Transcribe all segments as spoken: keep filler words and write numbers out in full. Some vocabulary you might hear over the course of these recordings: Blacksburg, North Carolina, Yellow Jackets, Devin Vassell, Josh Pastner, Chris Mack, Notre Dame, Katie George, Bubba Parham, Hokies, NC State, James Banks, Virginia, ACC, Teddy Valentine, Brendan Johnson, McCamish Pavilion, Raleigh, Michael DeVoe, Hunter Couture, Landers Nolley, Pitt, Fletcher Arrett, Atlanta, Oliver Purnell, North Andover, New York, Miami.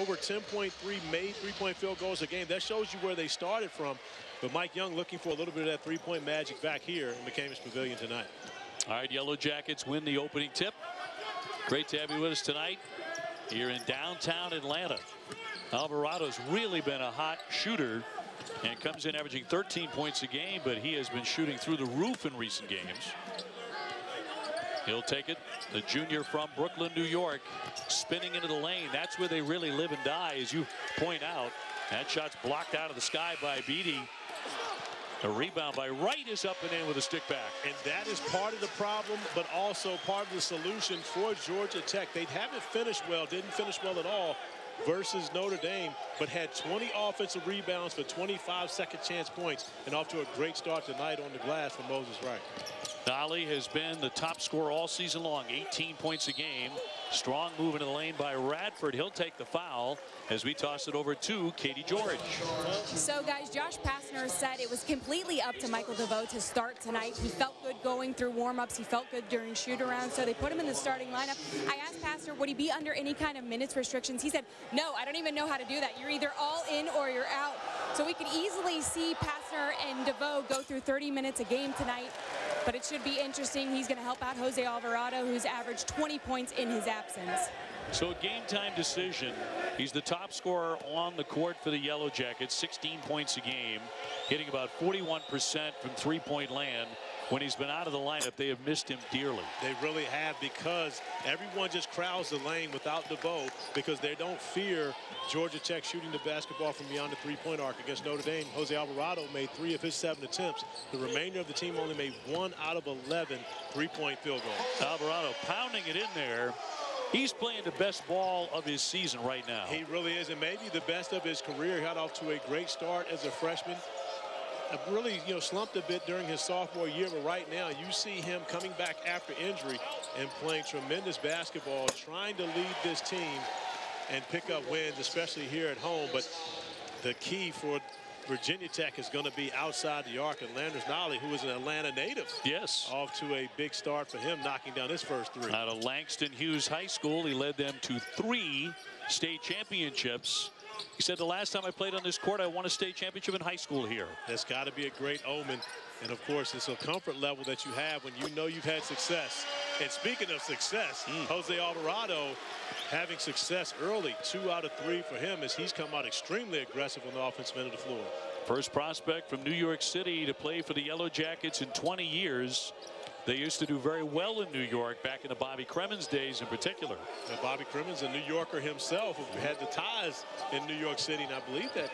over ten point three made three-point field goals a game. That shows you where they started from. But Mike Young looking for a little bit of that three-point magic back here in McCamish Pavilion tonight. All right, Yellow Jackets win the opening tip. Great to have you with us tonight here in downtown Atlanta. Alvarado's really been a hot shooter and comes in averaging thirteen points a game, but he has been shooting through the roof in recent games. He'll take it. The junior from Brooklyn, New York, spinning into the lane. That's where they really live and die, as you point out. That shot's blocked out of the sky by Beatty. The rebound by Wright is up and in with a stick back. And that is part of the problem, but also part of the solution for Georgia Tech. They haven't finished well, didn't finish well at all versus Notre Dame, but had twenty offensive rebounds for twenty-five second chance points, and off to a great start tonight on the glass for Moses Wright. Nolley has been the top scorer all season long, eighteen points a game. Strong move into the lane by Radford. He'll take the foul as we toss it over to Katie George. So, guys, Josh Pastner said it was completely up to Michael DeVoe to start tonight. He felt good going through warm-ups. He felt good during shoot-arounds, so they put him in the starting lineup. I asked Pastner, would he be under any kind of minutes restrictions? He said, no, I don't even know how to do that. You're either all in or you're out. So we could easily see Pastner and DeVoe go through thirty minutes a game tonight. But it should be interesting. He's going to help out Jose Alvarado, who's averaged twenty points in his absence. So a game-time decision. He's the top scorer on the court for the Yellow Jackets, sixteen points a game, hitting about forty-one percent from three-point land. When he's been out of the lineup, they have missed him dearly. They really have, because everyone just crowds the lane without DeVoe, because they don't fear Georgia Tech shooting the basketball from beyond the three-point arc. Against Notre Dame, Jose Alvarado made three of his seven attempts. The remainder of the team only made one out of eleven three-point field goals. Alvarado pounding it in there. He's playing the best ball of his season right now. He really is, and maybe the best of his career. He got off to a great start as a freshman. Really, you know, slumped a bit during his sophomore year, but right now you see him coming back after injury and playing tremendous basketball, trying to lead this team and pick up wins, especially here at home. But the key for Virginia Tech is going to be outside the arc, and Landers Nolley, who is an Atlanta native. Yes. Off to a big start for him, knocking down his first three. Out of Langston Hughes High School, he led them to three state championships. He said, the last time I played on this court, I won a state championship in high school here. That's got to be a great omen. And, of course, it's a comfort level that you have when you know you've had success. And speaking of success, mm. Jose Alvarado having success early. Two out of three for him as he's come out extremely aggressive on the offensive end of the floor. First prospect from New York City to play for the Yellow Jackets in twenty years. They used to do very well in New York back in the Bobby Cremins days in particular. And Bobby Cremins, a New Yorker himself, who had the ties in New York City. And I believe that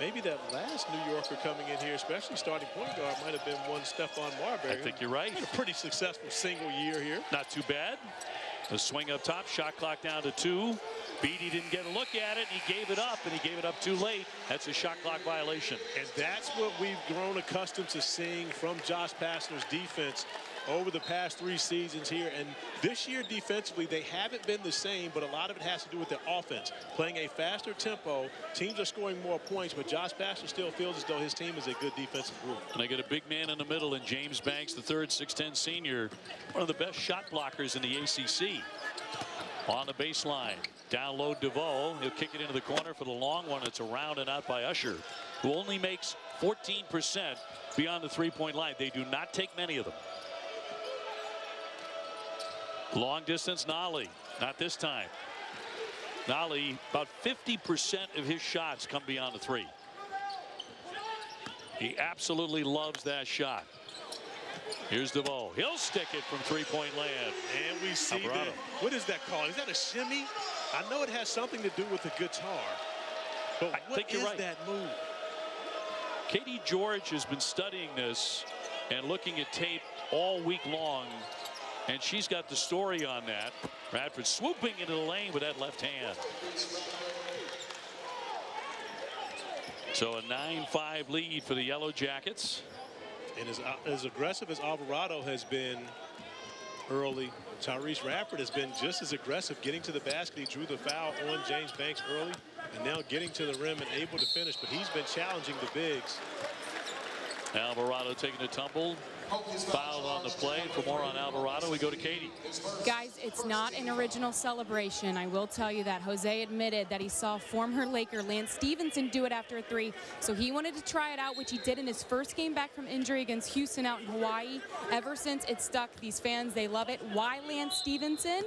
maybe that last New Yorker coming in here, especially starting point guard, might have been one Stephon Marbury. I think you're right. Had a pretty successful single year here. Not too bad. The swing up top, shot clock down to two. Beatty didn't get a look at it, and he gave it up, and he gave it up too late. That's a shot clock violation. And that's what we've grown accustomed to seeing from Josh Pastner's defense over the past three seasons here. And this year defensively, they haven't been the same, but a lot of it has to do with their offense. Playing a faster tempo, teams are scoring more points, but Josh Pastner still feels as though his team is a good defensive group. And they get a big man in the middle in James Banks, the third, six ten senior, one of the best shot blockers in the A C C. On the baseline, down low DeVoe. He'll kick it into the corner for the long one. It's a round and out by Usher, who only makes fourteen percent beyond the three-point line. They do not take many of them. Long distance, Nolley. Not this time. Nolley, about fifty percent of his shots come beyond the three. He absolutely loves that shot. Here's DeVoe. He'll stick it from three-point land. And we see that. What is that called? Is that a shimmy? I know it has something to do with the guitar. But I what think is you're right. that move? Katie George has been studying this and looking at tape all week long. And she's got the story on that. Radford swooping into the lane with that left hand. So a nine five lead for the Yellow Jackets. And as, as aggressive as Alvarado has been early, Tyrese Radford has been just as aggressive getting to the basket. He drew the foul on James Banks early, and now getting to the rim and able to finish, but he's been challenging the bigs. Alvarado taking a tumble. Fouled on the play. For more on Alvarado, we go to Katie. Guys, it's not an original celebration. I will tell you that. Jose admitted that he saw former Laker Lance Stevenson do it after a three, so he wanted to try it out, which he did in his first game back from injury against Houston out in Hawaii. Ever since, it stuck. These fans, they love it. Why Lance Stevenson?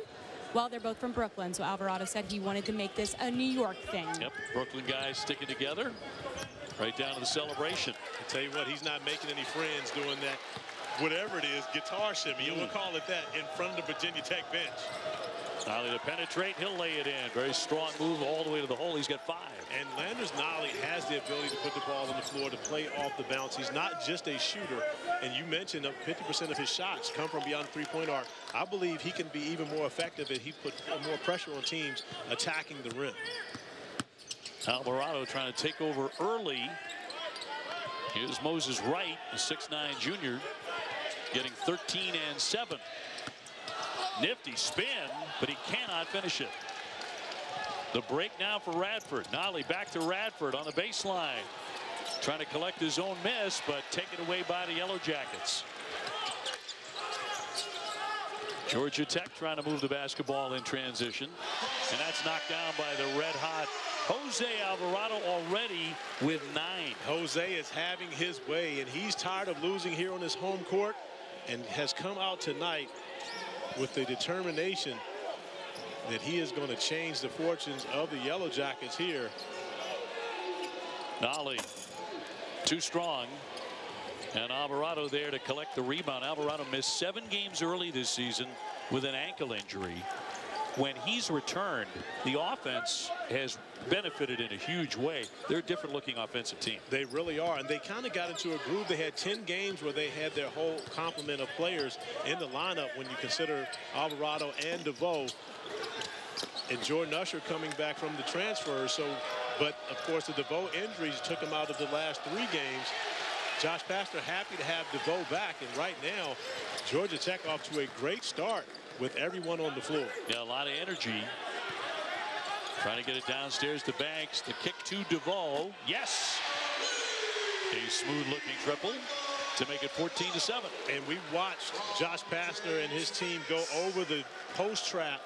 Well, they're both from Brooklyn, so Alvarado said he wanted to make this a New York thing. Yep, Brooklyn guys sticking together. Right down to the celebration. I tell you what, he's not making any friends doing that, whatever it is, guitar shimmy, you will call it that, in front of the Virginia Tech bench. Nolley to penetrate, he'll lay it in. Very strong move all the way to the hole. He's got five. And Landers Nolley has the ability to put the ball on the floor, to play off the bounce. He's not just a shooter. And you mentioned that fifty percent of his shots come from beyond three-point arc. I believe he can be even more effective if he put more pressure on teams attacking the rim. Alvarado trying to take over early. Here's Moses Wright, a six nine junior, getting thirteen and seven. Nifty spin, but he cannot finish it. The break now for Radford. Nolley back to Radford on the baseline. Trying to collect his own miss, but taken away by the Yellow Jackets. Georgia Tech trying to move the basketball in transition. And that's knocked down by the red-hot Jose Alvarado, already with nine. Jose is having his way, and he's tired of losing here on his home court and has come out tonight with the determination that he is going to change the fortunes of the Yellow Jackets here. Nolley too strong, and Alvarado there to collect the rebound. Alvarado missed seven games early this season with an ankle injury. When he's returned, the offense has benefited in a huge way. They're a different looking offensive team. They really are, and they kind of got into a groove. They had ten games where they had their whole complement of players in the lineup when you consider Alvarado and DeVoe and Jordan Usher coming back from the transfer. So, but of course the DeVoe injuries took him out of the last three games. Josh Pastner happy to have DeVoe back, and right now Georgia Tech off to a great start with everyone on the floor. Yeah, a lot of energy. Trying to get it downstairs to Banks. The kick to DeVoe. Yes! A smooth-looking triple to make it fourteen to seven. And we watched Josh Pastner and his team go over the post trap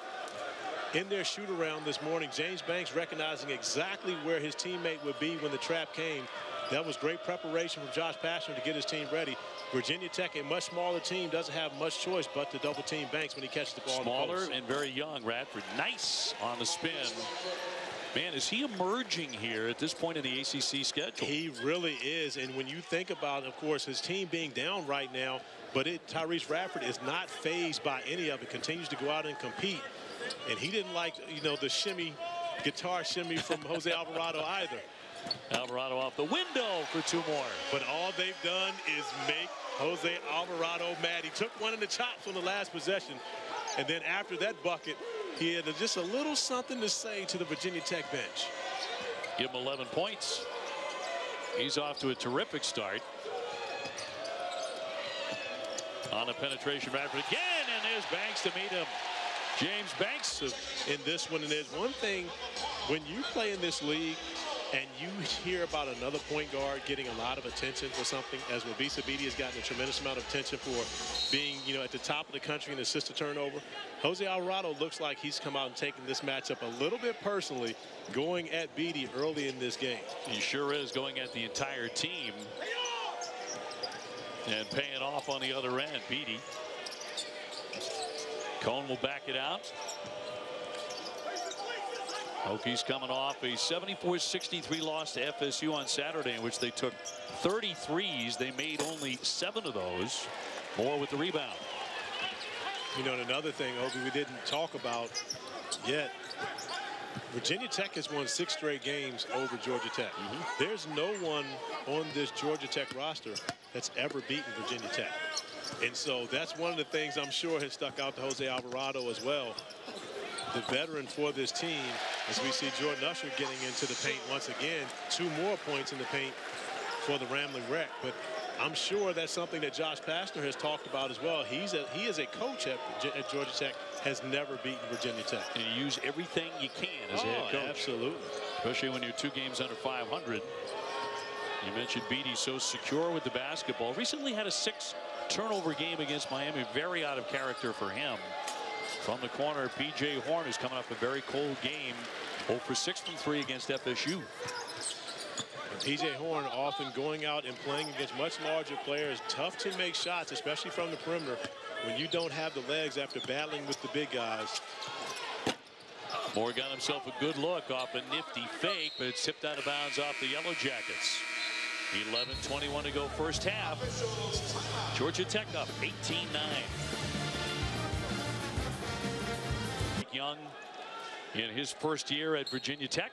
in their shoot-around this morning. James Banks recognizing exactly where his teammate would be when the trap came. That was great preparation from Josh Pastner to get his team ready. Virginia Tech, a much smaller team, doesn't have much choice but to double team Banks when he catches the ball. Smaller and very young. Radford, nice on the spin. Man, is he emerging here at this point in the A C C schedule? He really is. And when you think about, of course, his team being down right now, but it, Tyrese Radford is not fazed by any of it. Continues to go out and compete. And he didn't like, you know, the shimmy, guitar shimmy from Jose Alvarado either. Alvarado off the window for two more. But all they've done is make Jose Alvarado mad. He took one in the chops on the last possession. And then after that bucket, he had just a little something to say to the Virginia Tech bench. Give him eleven points. He's off to a terrific start. On a penetration, Radford again, and there's Banks to meet him. James Banks in this one. And there's one thing, when you play in this league, and you hear about another point guard getting a lot of attention for something, as Wabisa Beatty has gotten a tremendous amount of attention for being, you know, at the top of the country in assist to turnover. Jose Alvarado looks like he's come out and taken this matchup a little bit personally, going at Beatty early in this game. He sure is going at the entire team and paying off on the other end. Beatty. Cone will back it out. Hokies coming off a seventy-four sixty-three loss to F S U on Saturday, in which they took thirty-threes. They made only seven of those. Moore with the rebound. You know, and another thing, Obi, we didn't talk about yet. Virginia Tech has won six straight games over Georgia Tech. Mm-hmm. There's no one on this Georgia Tech roster that's ever beaten Virginia Tech. And so that's one of the things I'm sure has stuck out to Jose Alvarado as well. The veteran for this team, as we see Jordan Usher getting into the paint once again. Two more points in the paint for the Rambling Wreck. But I'm sure that's something that Josh Pastner has talked about as well. He's a, he is a coach at, at Georgia Tech, has never beaten Virginia Tech. And you use everything you can as oh, a head coach. Absolutely. Especially when you're two games under five hundred. You mentioned Beatty so secure with the basketball. Recently had a six turnover game against Miami, very out of character for him. From the corner, P J Horn is coming off a very cold game, zero for six from three against F S U. P J Horn often going out and playing against much larger players. Tough to make shots, especially from the perimeter, when you don't have the legs after battling with the big guys. Moore got himself a good look off a nifty fake, but it's tipped out of bounds off the Yellow Jackets. eleven twenty-one to go first half. Georgia Tech up eighteen nine. Mike Young in his first year at Virginia Tech.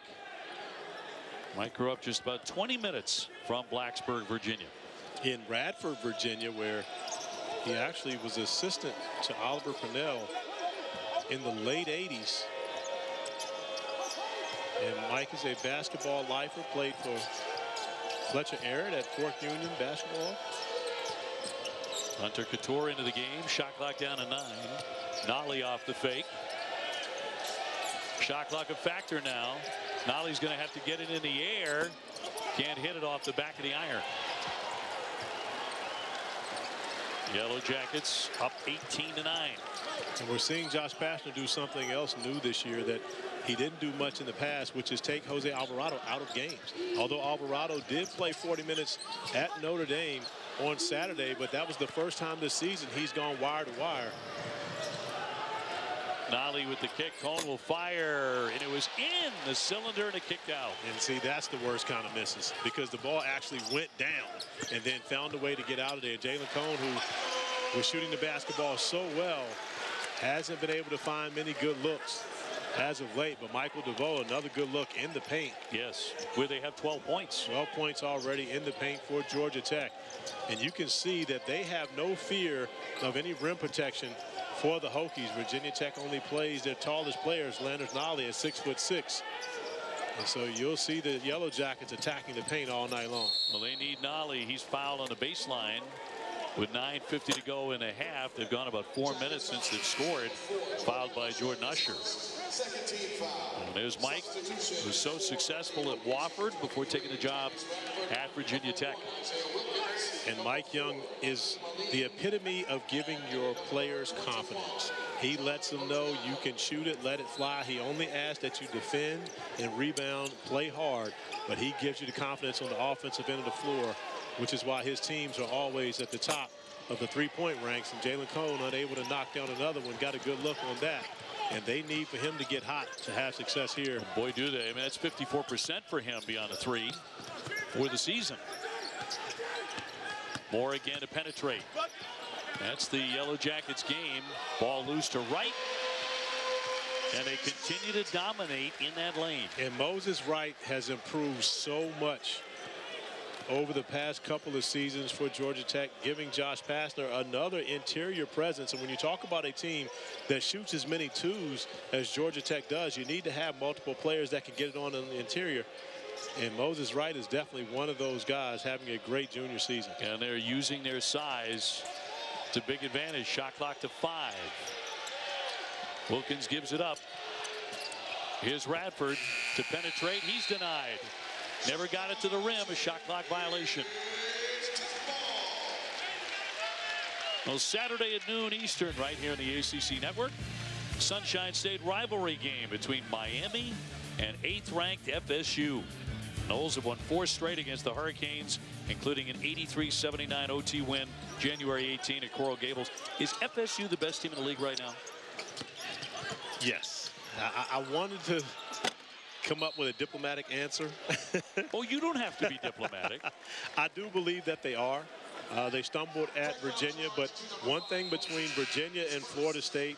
Mike grew up just about twenty minutes from Blacksburg, Virginia. In Radford, Virginia, where he actually was assistant to Oliver Purnell in the late eighties. And Mike is a basketball lifer, played for Fletcher Arrett at Fork Union basketball. Hunter Couture into the game. Shot clock down to nine. Nolley off the fake. Shot clock a factor now. Nolley's going to have to get it in the air. Can't hit it off the back of the iron. Yellow Jackets up eighteen to nine. And we're seeing Josh Pastner do something else new this year that he didn't do much in the past, which is take Jose Alvarado out of games. Although Alvarado did play forty minutes at Notre Dame on Saturday, but that was the first time this season he's gone wire to wire. Nolley with the kick. Cone will fire, and it was in the cylinder and it kicked out. And see, that's the worst kind of misses, because the ball actually went down and then found a way to get out of there. Jalen Cone, who was shooting the basketball so well, hasn't been able to find many good looks as of late, but Michael DeVoe, another good look in the paint. Yes, where they have twelve points. twelve points already in the paint for Georgia Tech. And you can see that they have no fear of any rim protection for the Hokies. Virginia Tech only plays their tallest players, Landers Nolley, at six foot six. And so you'll see the Yellow Jackets attacking the paint all night long. Well, they need Nolley. He's fouled on the baseline with nine fifty to go in a half. They've gone about four minutes since they've scored. Fouled by Jordan Usher. And there's Mike, who was so successful at Wofford before taking the job at Virginia Tech. And Mike Young is the epitome of giving your players confidence. He lets them know you can shoot it, let it fly. He only asks that you defend and rebound, play hard, but he gives you the confidence on the offensive end of the floor, which is why his teams are always at the top of the three-point ranks. And Jalen Cone, unable to knock down another one, got a good look on that. And they need for him to get hot to have success here. Boy, do they. I mean, that's fifty-four percent for him beyond a three for the season. Moore again to penetrate. That's the Yellow Jackets game. Ball loose to right. And they continue to dominate in that lane. And Moses Wright has improved so much over the past couple of seasons for Georgia Tech, giving Josh Pastner another interior presence. And when you talk about a team that shoots as many twos as Georgia Tech does, you need to have multiple players that can get it on in the interior. And Moses Wright is definitely one of those guys, having a great junior season. And they're using their size to big advantage. Shot clock to five. Wilkins gives it up. Here's Radford to penetrate. He's denied. Never got it to the rim, a shot clock violation. Well, Saturday at noon Eastern, right here on the A C C Network. Sunshine State rivalry game between Miami and eighth-ranked F S U. Noles have won four straight against the Hurricanes, including an eighty-three seventy-nine O T win January eighteenth at Coral Gables. Is F S U the best team in the league right now? Yes. I, I wanted to come up with a diplomatic answer. Oh, you don't have to be diplomatic. I do believe that they are. Uh, they stumbled at Virginia, but one thing between Virginia and Florida State,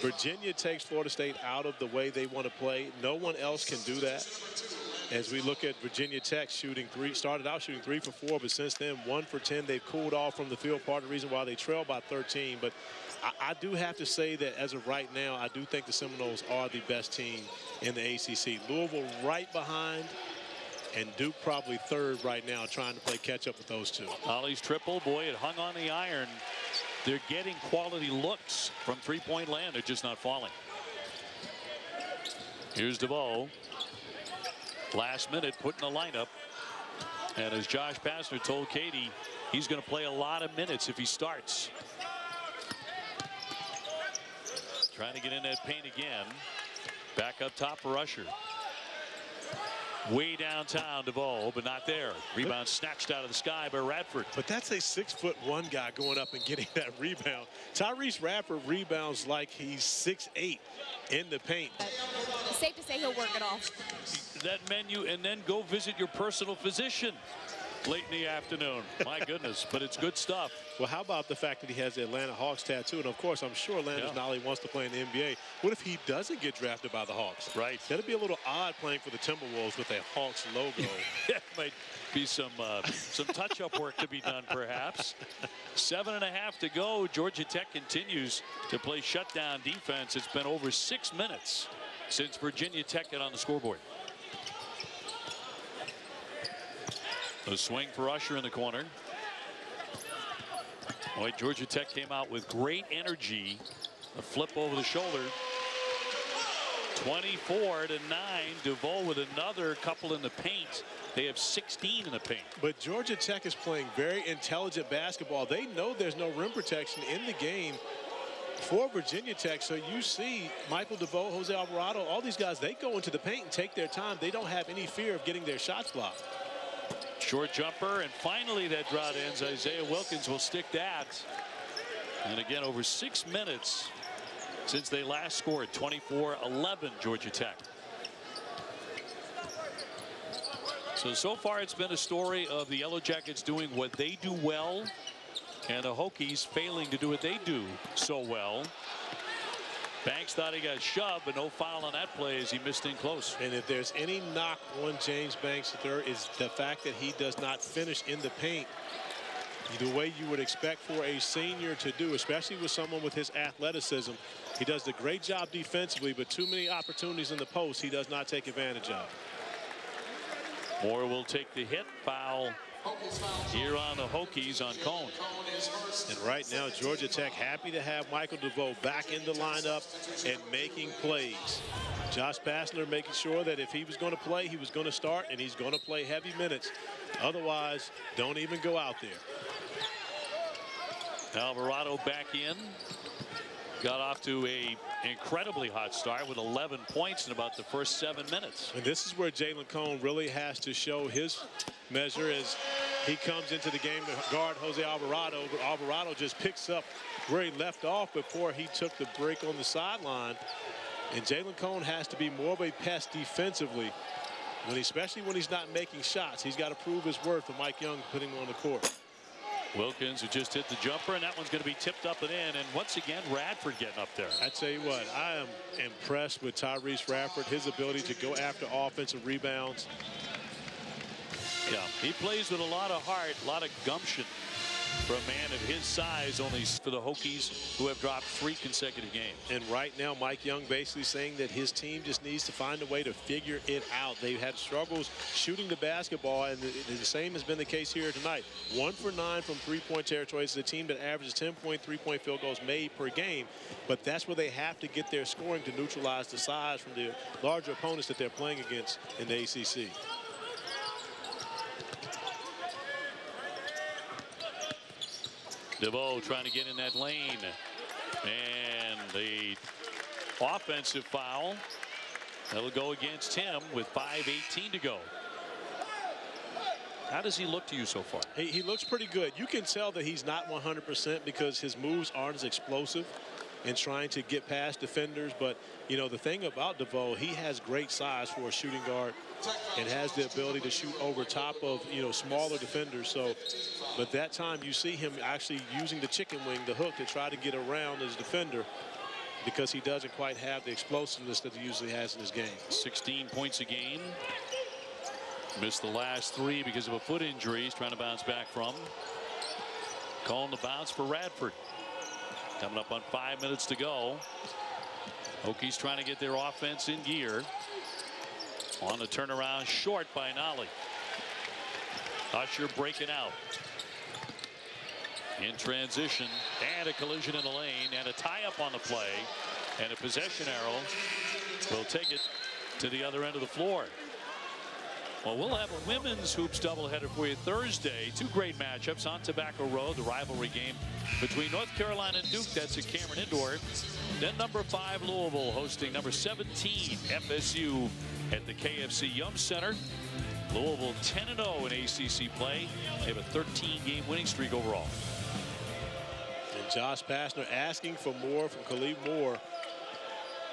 Virginia takes Florida State out of the way they want to play. No one else can do that. As we look at Virginia Tech shooting three, started out shooting three for four, but since then one for ten. They've cooled off from the field, part of the reason why they trail by thirteen. But I, I do have to say that as of right now, I do think the Seminoles are the best team in the A C C. Louisville right behind, and Duke probably third right now, trying to play catch up with those two. Ollie's triple, boy, it hung on the iron. They're getting quality looks from three-point land. They're just not falling. Here's DeVoe. Last minute, put in the lineup. And as Josh Pastner told Katie, He's going to play a lot of minutes if he starts. Trying to get in that paint again. Back up top for Usher. Way downtown, DeVoe, but not there. Rebound snatched out of the sky by Radford. But that's a six-foot-one guy going up and getting that rebound. Tyrese Radford rebounds like he's six eight in the paint. It's safe to say he'll work it off. That menu, and then go visit your personal physician late in the afternoon. My goodness, but it's good stuff. Well, how about the fact that he has the Atlanta Hawks tattoo? And, of course, I'm sure Landers yeah. Nolley wants to play in the N B A. What if he doesn't get drafted by the Hawks? Right. That would be a little odd playing for the Timberwolves with a Hawks logo. That might be some, uh, some touch-up work to be done, perhaps. Seven and a half to go. Georgia Tech continues to play shutdown defense. It's been over six minutes since Virginia Tech got on the scoreboard. A swing for Usher in the corner. Boy, Georgia Tech came out with great energy. A flip over the shoulder. twenty-four to nine. DeVoe with another couple in the paint. They have sixteen in the paint. But Georgia Tech is playing very intelligent basketball. They know there's no rim protection in the game for Virginia Tech. So you see Michael DeVoe, Jose Alvarado, all these guys, they go into the paint and take their time. They don't have any fear of getting their shots blocked. Short jumper, and finally that drought ends. Isaiah Wilkins will stick that. And again, over six minutes since they last scored. Twenty-four eleven Georgia Tech. So, so far it's been a story of the Yellow Jackets doing what they do well and the Hokies failing to do what they do so well. Banks thought he got shoved, but no foul on that play as he missed in close. And if there's any knock on James Banks the third, is the fact that he does not finish in the paint the way you would expect for a senior to do, especially with someone with his athleticism. He does a great job defensively, but too many opportunities in the post he does not take advantage of. Moore will take the hit. Foul here on the Hokies on Cone. And right now, Georgia Tech happy to have Michael DeVoe back in the lineup and making plays. Josh Pastner making sure that if he was going to play, he was going to start, and he's going to play heavy minutes. Otherwise, don't even go out there. Alvarado back in. Got off to a incredibly hot start with eleven points in about the first seven minutes. And this is where Jalen Cone really has to show his measure as he comes into the game to guard Jose Alvarado. But Alvarado just picks up where he left off before he took the break on the sideline. And Jalen Cone has to be more of a pest defensively, when he, especially when he's not making shots. He's got to prove his worth for Mike Young putting him on the court. Wilkins, who just hit the jumper, and that one's going to be tipped up and in. And once again, Radford getting up there. I tell you what, I am impressed with Tyrese Radford, his ability to go after offensive rebounds. Yeah, he plays with a lot of heart, a lot of gumption for a man of his size, only for the Hokies, who have dropped three consecutive games. And right now, Mike Young basically saying that his team just needs to find a way to figure it out. They've had struggles shooting the basketball, and the, the same has been the case here tonight. One for nine from three-point territory. It's a team that averages ten point three point field goals made per game, but that's where they have to get their scoring to neutralize the size from the larger opponents that they're playing against in the A C C. DeVoe trying to get in that lane, and the offensive foul that'll go against him with five eighteen to go. How does he look to you so far? He, he looks pretty good. You can tell that he's not one hundred percent because his moves aren't as explosive and trying to get past defenders. But, you know, the thing about DeVoe, he has great size for a shooting guard and has the ability to shoot over top of, you know, smaller defenders. So, but that time you see him actually using the chicken wing, the hook, to try to get around his defender because he doesn't quite have the explosiveness that he usually has in his game. sixteen points a game. Missed the last three because of a foot injury he's trying to bounce back from. Calling the bounce for Radford. Coming up on five minutes to go. Hokies trying to get their offense in gear. On the turnaround, short by Nolley. Usher breaking out. In transition, and a collision in the lane, and a tie-up on the play, and a possession arrow will take it to the other end of the floor. Well, we'll have a women's hoops doubleheader for you Thursday. Two great matchups on Tobacco Road, the rivalry game between North Carolina and Duke. That's at Cameron Indoor. Then number five, Louisville, hosting number seventeen, F S U, at the K F C Yum Center. Louisville ten and oh in A C C play. They have a thirteen game winning streak overall. And Josh Pastner asking for more from Khalid Moore,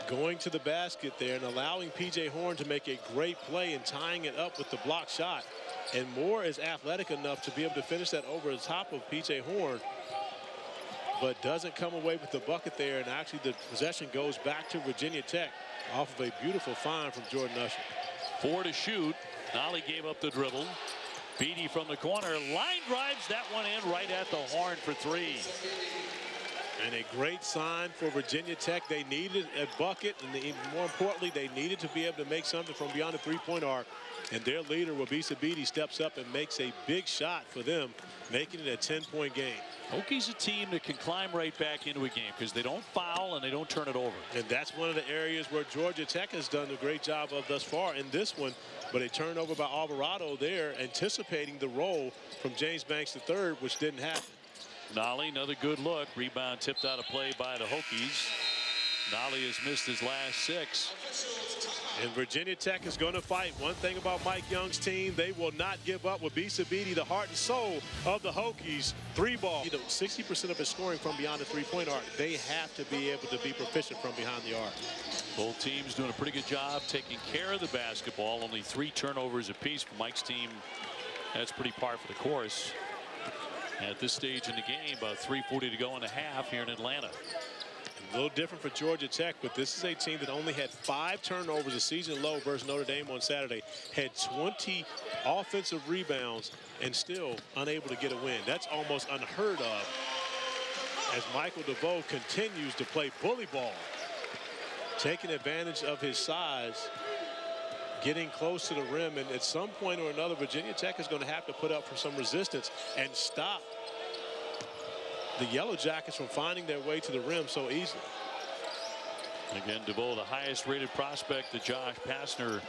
going to the basket there and allowing P J Horn to make a great play and tying it up with the block shot. And Moore is athletic enough to be able to finish that over the top of P J Horn, but doesn't come away with the bucket there. And actually the possession goes back to Virginia Tech off of a beautiful find from Jordan Usher. Four to shoot. Nolley gave up the dribble. Beatty from the corner, line drives that one in right at the horn for three. And a great sign for Virginia Tech. They needed a bucket, and they, more importantly, they needed to be able to make something from beyond the three-point arc. And their leader, Wabisa Beatty, steps up and makes a big shot for them, making it a ten point game. Hokies a team that can climb right back into a game because they don't foul and they don't turn it over. And that's one of the areas where Georgia Tech has done a great job of thus far in this one. But a turnover by Alvarado there, anticipating the roll from James Banks the third, which didn't happen. Nolley, another good look. Rebound tipped out of play by the Hokies. Nolley has missed his last six. And Virginia Tech is going to fight. One thing about Mike Young's team, they will not give up. With Wabisa Beatty, the heart and soul of the Hokies, three ball. You know, sixty percent of his scoring from beyond the three-point arc. They have to be able to be proficient from behind the arc. Both teams doing a pretty good job taking care of the basketball. Only three turnovers apiece for Mike's team. That's pretty par for the course at this stage in the game. About three forty to go in the half here in Atlanta. A little different for Georgia Tech, but this is a team that only had five turnovers, a season low, versus Notre Dame on Saturday. Had twenty offensive rebounds and still unable to get a win. That's almost unheard of, as Michael DeVoe continues to play bully ball, taking advantage of his size, getting close to the rim, and at some point or another, Virginia Tech is going to have to put up for some resistance and stop the Yellow Jackets from finding their way to the rim so easily. Again, DeVoe, the highest rated prospect that Josh Pastner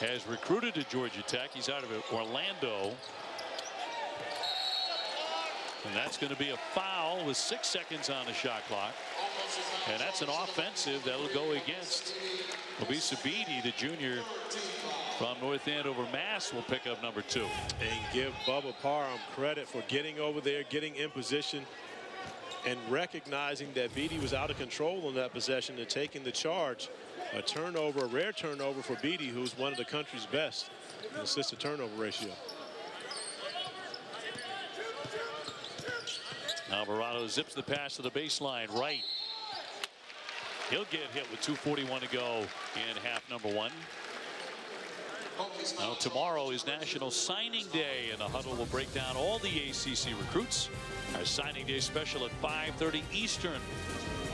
has recruited to Georgia Tech. He's out of Orlando. And that's going to be a foul with six seconds on the shot clock. And that's an offensive that'll go against Wabisa Beatty, the junior from North Andover, Mass. Will pick up number two. And give Bubba Parham credit for getting over there, getting in position, and recognizing that Beatty was out of control on that possession and taking the charge. A turnover, a rare turnover for Beatty, who's one of the country's best in assist to turnover ratio. Alvarado zips the pass to the baseline, right. He'll get hit with two forty-one to go in half number one. Now tomorrow is National Signing Day, and the huddle will break down all the A C C recruits. Our Signing Day special at five thirty Eastern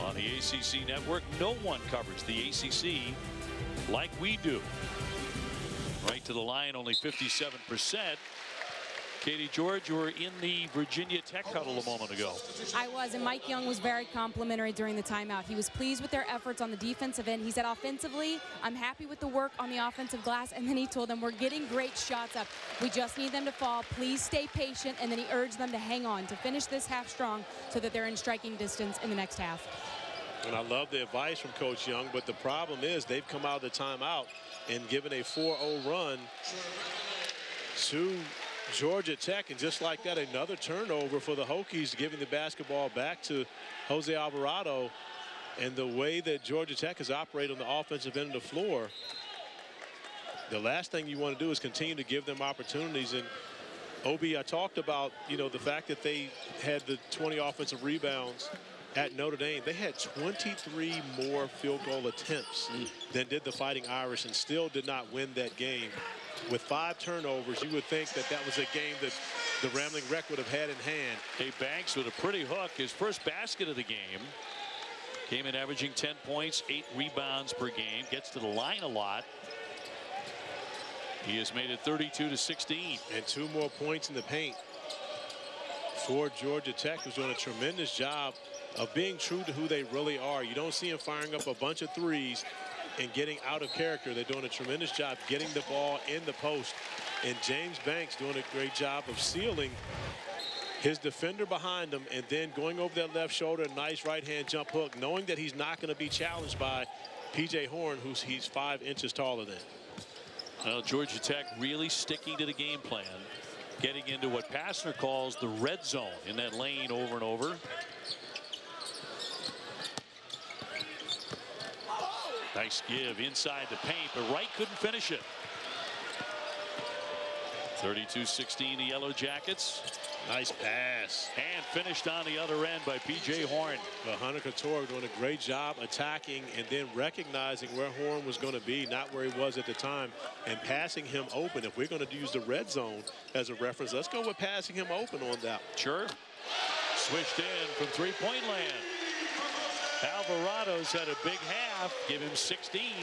on the A C C Network. No one covers the A C C like we do. Right to the line, only fifty-seven percent. Katie George, you were in the Virginia Tech huddle a moment ago. I was, and Mike Young was very complimentary during the timeout. He was pleased with their efforts on the defensive end. He said, offensively, I'm happy with the work on the offensive glass, and then he told them, we're getting great shots up. We just need them to fall. Please stay patient, and then he urged them to hang on, to finish this half strong so that they're in striking distance in the next half. And I love the advice from Coach Young, but the problem is they've come out of the timeout and given a four oh run to Georgia Tech, and just like that, another turnover for the Hokies, giving the basketball back to Jose Alvarado. And the way that Georgia Tech has operated on the offensive end of the floor, the last thing you want to do is continue to give them opportunities. And Obi, I talked about, you know, the fact that they had the twenty offensive rebounds at Notre Dame. They had twenty-three more field goal attempts mm. than did the Fighting Irish, and still did not win that game. With five turnovers, you would think that that was a game that the Rambling Wreck would have had in hand. Hey, Banks with a pretty hook. His first basket of the game. Came in averaging ten points, eight rebounds per game. Gets to the line a lot. He has made it thirty-two to sixteen. And two more points in the paint for Georgia Tech, who's doing a tremendous job of being true to who they really are. You don't see him firing up a bunch of threes. and getting out of character. They're doing a tremendous job getting the ball in the post. And James Banks doing a great job of sealing his defender behind him and then going over that left shoulder. Nice right hand jump hook, knowing that he's not going to be challenged by P J Horn, who's he's five inches taller than. Well, Georgia Tech really sticking to the game plan, getting into what Pastner calls the red zone in that lane over and over. Nice give inside the paint, but Wright couldn't finish it. thirty-two sixteen, the Yellow Jackets. Nice pass. And finished on the other end by P J Horn. Well, Hunter Couture doing a great job attacking and then recognizing where Horn was going to be, not where he was at the time, and passing him open. If we're going to use the red zone as a reference, let's go with passing him open on that. Sure. Switched in from three-point land. Alvarado's had a big half. Give him sixteen.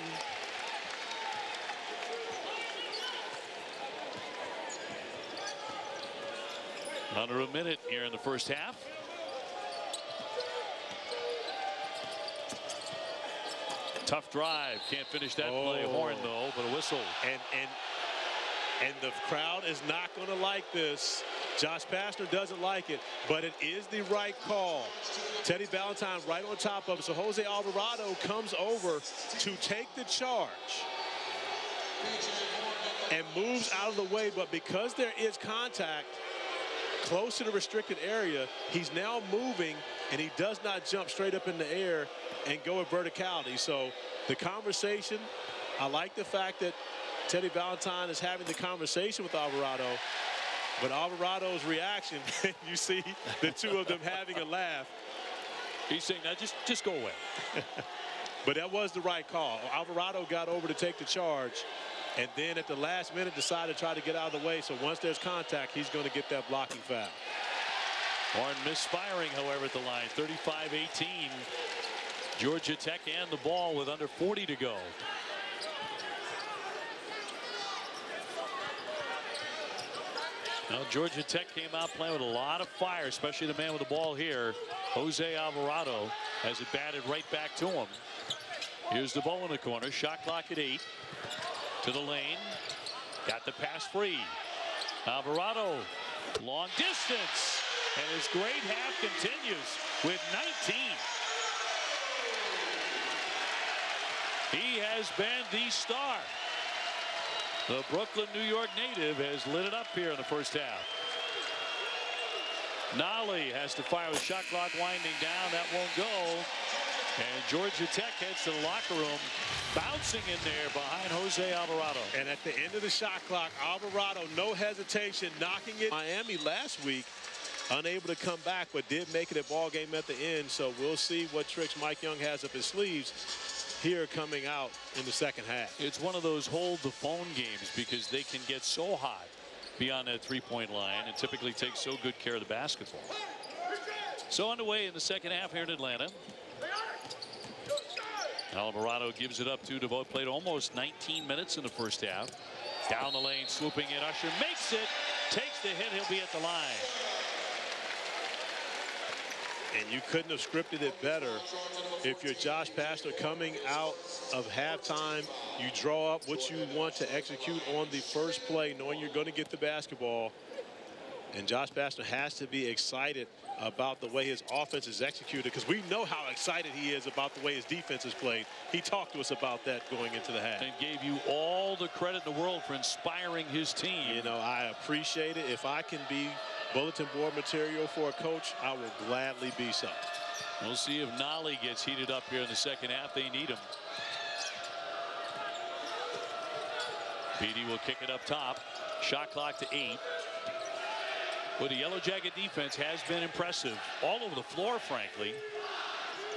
Under a minute here in the first half. Tough drive. Can't finish that oh. play. Horn, though, but a whistle. And, and, and the crowd is not going to like this. Josh Pastner doesn't like it, but it is the right call. Teddy Valentine right on top of it. So Jose Alvarado comes over to take the charge and moves out of the way. But because there is contact close to the restricted area, he's now moving, and he does not jump straight up in the air and go at verticality. So the conversation, I like the fact that Teddy Valentine is having the conversation with Alvarado, but Alvarado's reaction, you see the two of them having a laugh. He's saying, now just, just go away. But that was the right call. Alvarado got over to take the charge, and then at the last minute decided to try to get out of the way. So once there's contact, he's going to get that blocking foul. Horn misfiring, however, at the line. thirty-five eighteen. Georgia Tech and the ball with under forty to go. Now Georgia Tech came out playing with a lot of fire, especially the man with the ball here, Jose Alvarado, as it batted right back to him. Here's the ball in the corner. Shot clock at eight. To the lane. Got the pass free. Alvarado, long distance. And his great half continues with nineteen. He has been the star. The Brooklyn, New York native has lit it up here in the first half. Nolley has to fire with shot clock winding down. That won't go. And Georgia Tech heads to the locker room, bouncing in there behind Jose Alvarado. And at the end of the shot clock, Alvarado, no hesitation, knocking it. Miami last week, unable to come back, but did make it a ball game at the end. So we'll see what tricks Mike Young has up his sleeves here coming out in the second half. It's one of those hold-the-phone games because they can get so hot beyond that three-point line and typically take so good care of the basketball. So underway in the second half here in Atlanta. Alvarado gives it up to DeVoe. Played almost nineteen minutes in the first half. Down the lane, swooping in. Usher makes it, takes the hit. He'll be at the line. And you couldn't have scripted it better. If you're Josh Pastner coming out of halftime, you draw up what you want to execute on the first play, knowing you're going to get the basketball. And Josh Pastner has to be excited about the way his offense is executed, because we know how excited he is about the way his defense is played. He talked to us about that going into the half. And gave you all the credit in the world for inspiring his team. You know, I appreciate it. If I can be bulletin board material for a coach, I will gladly be so. We'll see if Nolley gets heated up here in the second half. They need him. Beatty will kick it up top. Shot clock to eight. But the Yellow Jacket defense has been impressive all over the floor, frankly.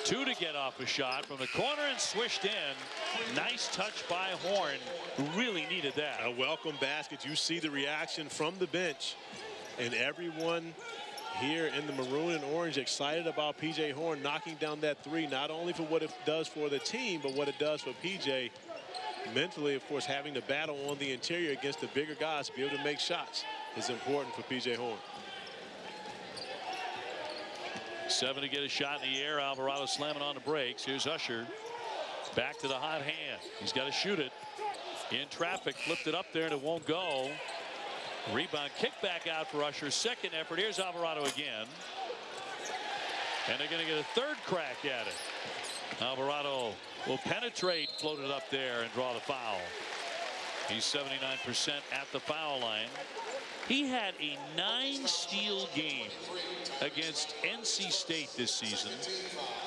Two to get off a shot from the corner and swished in. Nice touch by Horn, who really needed that. A welcome basket. You see the reaction from the bench, and everyone here in the maroon and orange excited about P J Horn knocking down that three, not only for what it does for the team, but what it does for P J mentally. Of course, having to battle on the interior against the bigger guys to be able to make shots is important for P J Horn. Seven to get a shot in the air. Alvarado slamming on the brakes. Here's Usher. Back to the hot hand. He's got to shoot it. In traffic, flipped it up there, and it won't go. Rebound, kick back out for Usher. Second effort. Here's Alvarado again. And they're going to get a third crack at it. Alvarado will penetrate, float it up there, and draw the foul. He's seventy-nine percent at the foul line. He had a nine-steal game against N C State this season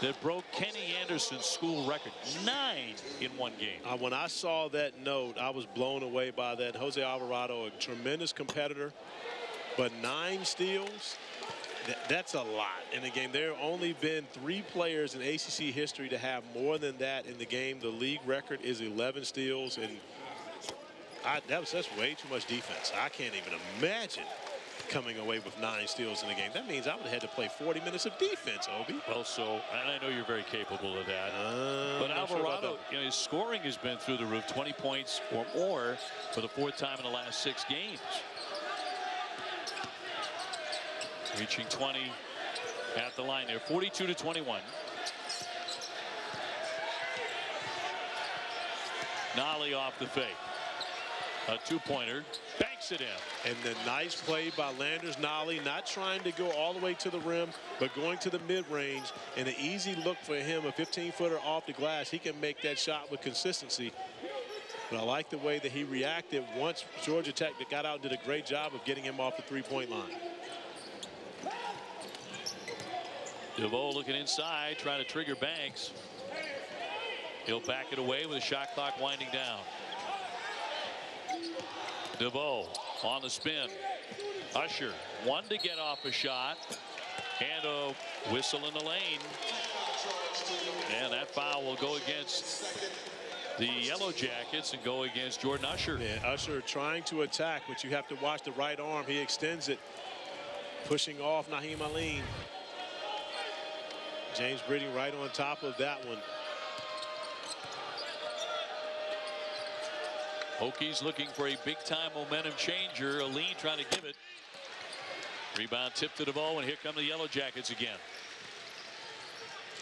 that broke Kenny Anderson's school record. Nine in one game. Uh, when I saw that note, I was blown away by that. Jose Alvarado, a tremendous competitor, but nine steals, th that's a lot in the game. There have only been three players in A C C history to have more than that in the game. The league record is eleven steals, and I, that was, that's way too much defense. I can't even imagine coming away with nine steals in the game. That means I would have had to play forty minutes of defense, Obi. Well, so, and I know you're very capable of that. Uh, but Alvarado, you know, his scoring has been through the roof, twenty points or more for the fourth time in the last six games. Reaching twenty at the line there, forty-two to twenty-one. Nolley off the fake. A two-pointer, banks it in. And the nice play by Landers Nolley, not trying to go all the way to the rim, but going to the mid-range, and an easy look for him, a fifteen-footer off the glass. He can make that shot with consistency. But I like the way that he reacted once Georgia Tech got out and did a great job of getting him off the three-point line. DeVoe looking inside, trying to trigger Banks. He'll back it away with a shot clock winding down. DeVoe on the spin. Usher, one to get off a shot. And a whistle in the lane. And that foul will go against the Yellow Jackets and go against Jordan Usher. And Usher trying to attack, but you have to watch the right arm. He extends it. Pushing off Naheem Alleyne. James Breeding right on top of that one. Hokies looking for a big-time momentum changer. Alleyne trying to give it. Rebound tip to DeVoe, and here come the Yellow Jackets again.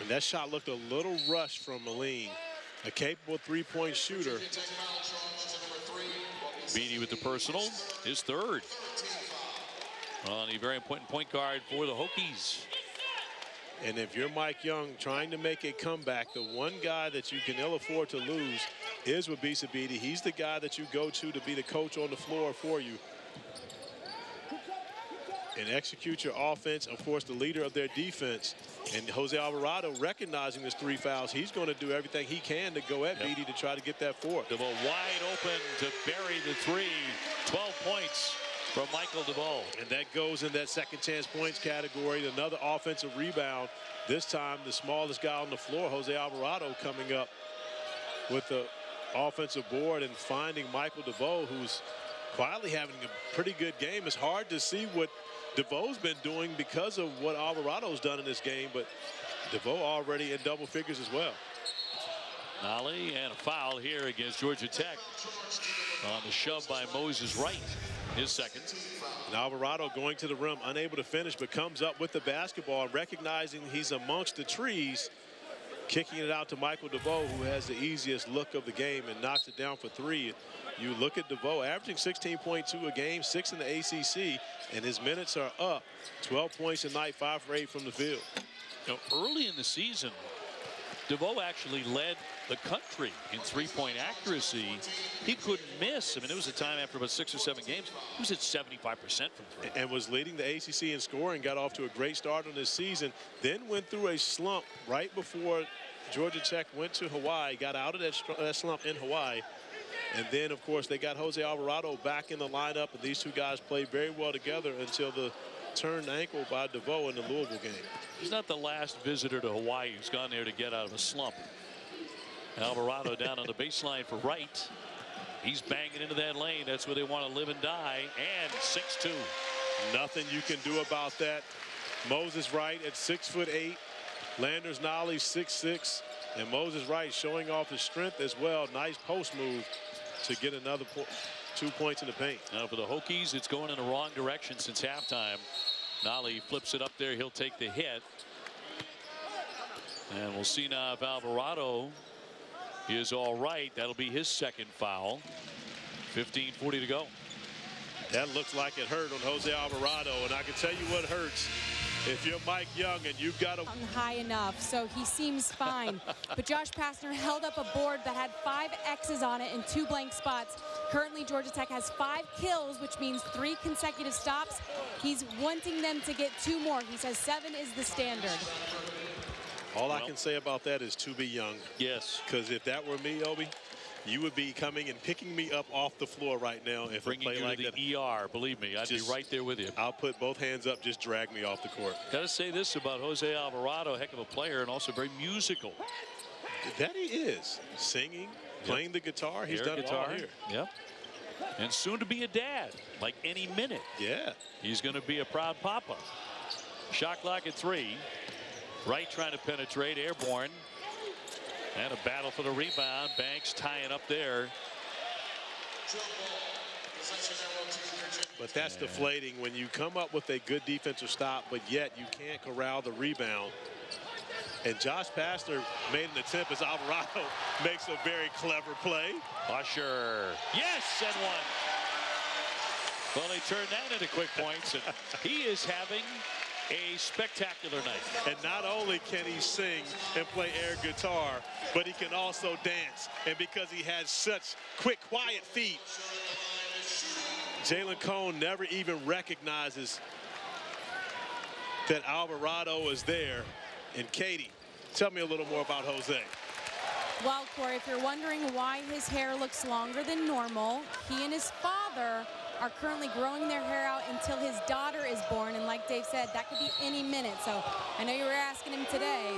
And that shot looked a little rushed from Alleyne, a capable three-point shooter. Beatty with the personal, his third. On well, a very important point guard for the Hokies. And if you're Mike Young trying to make a comeback, the one guy that you can ill afford to lose is Wabisa Beatty. He's the guy that you go to to be the coach on the floor for you. And execute your offense, of course, the leader of their defense. And Jose Alvarado, recognizing his three fouls, he's going to do everything he can to go at yep. Beatty to try to get that fourth. DeVoe wide open to bury the three. twelve points from Michael DeVoe. And that goes in that second chance points category. Another offensive rebound. This time, the smallest guy on the floor, Jose Alvarado, coming up with the offensive board and finding Michael DeVoe, who's quietly having a pretty good game. It's hard to see what DeVoe's been doing because of what Alvarado's done in this game, but DeVoe already in double figures as well. Nolley and a foul here against Georgia Tech on the shove by Moses Wright, his second. And Alvarado going to the rim, unable to finish, but comes up with the basketball, recognizing he's amongst the trees. Kicking it out to Michael DeVoe, who has the easiest look of the game and knocks it down for three. You look at DeVoe, averaging sixteen point two a game, six in the A C C, and his minutes are up. twelve points tonight, five for eight from the field. Now, early in the season, DeVoe actually led the country in three-point accuracy. He couldn't miss. I mean, it was a time after about six or seven games. He was at seventy-five percent from three. And was leading the A C C in scoring, got off to a great start on this season, then went through a slump right before Georgia Tech went to Hawaii, got out of that, that slump in Hawaii. And then, of course, they got Jose Alvarado back in the lineup, and these two guys played very well together until the turned ankle by DeVoe in the Louisville game. He's not the last visitor to Hawaii who's gone there to get out of a slump. Alvarado down on the baseline for Wright. He's banging into that lane. That's where they want to live and die. And six two. Nothing you can do about that. Moses Wright at six foot eight. Landers Nolley six six. And Moses Wright showing off his strength as well. Nice post move to get another point. Two points in the paint. Now for the Hokies, it's going in the wrong direction since halftime. Nolley flips it up there. He'll take the hit. And we'll see now if Alvarado is all right. That'll be his second foul. fifteen forty to go. That looks like it hurt on Jose Alvarado, and I can tell you what hurts. If you're Mike Young and you've got him high enough, so he seems fine. But Josh Pastner held up a board that had five X's on it and two blank spots. Currently, Georgia Tech has five kills, which means three consecutive stops. He's wanting them to get two more. He says seven is the standard. All well, I can say about that is to be young. Yes. Because if that were me, Obi, you would be coming and picking me up off the floor right now if we play like that. E R, believe me, I'd just, be right there with you. I'll put both hands up, just drag me off the court. Gotta say this about Jose Alvarado, heck of a player and also very musical. That he is. Singing, yep. Playing the guitar, he's Air done guitar. It all here. Yep. And soon to be a dad, like any minute. Yeah. He's gonna be a proud papa. Shot clock at three. Wright trying to penetrate, airborne. And a battle for the rebound. Banks tying up there. But that's yeah. deflating when you come up with a good defensive stop, but yet you can't corral the rebound. And Josh Pastner made an attempt as Alvarado makes a very clever play. Usher. Yes, and one. Well, they turned that into quick points, and he is having a spectacular night. And not only can he sing and play air guitar, but he can also dance. And because he has such quick, quiet feet, Jalen Cone never even recognizes that Alvarado is there. And Katie, tell me a little more about Jose. Well, Corey, if you're wondering why his hair looks longer than normal, he and his father are currently growing their hair out until his daughter is born, and like Dave said, that could be any minute. So I know you were asking him today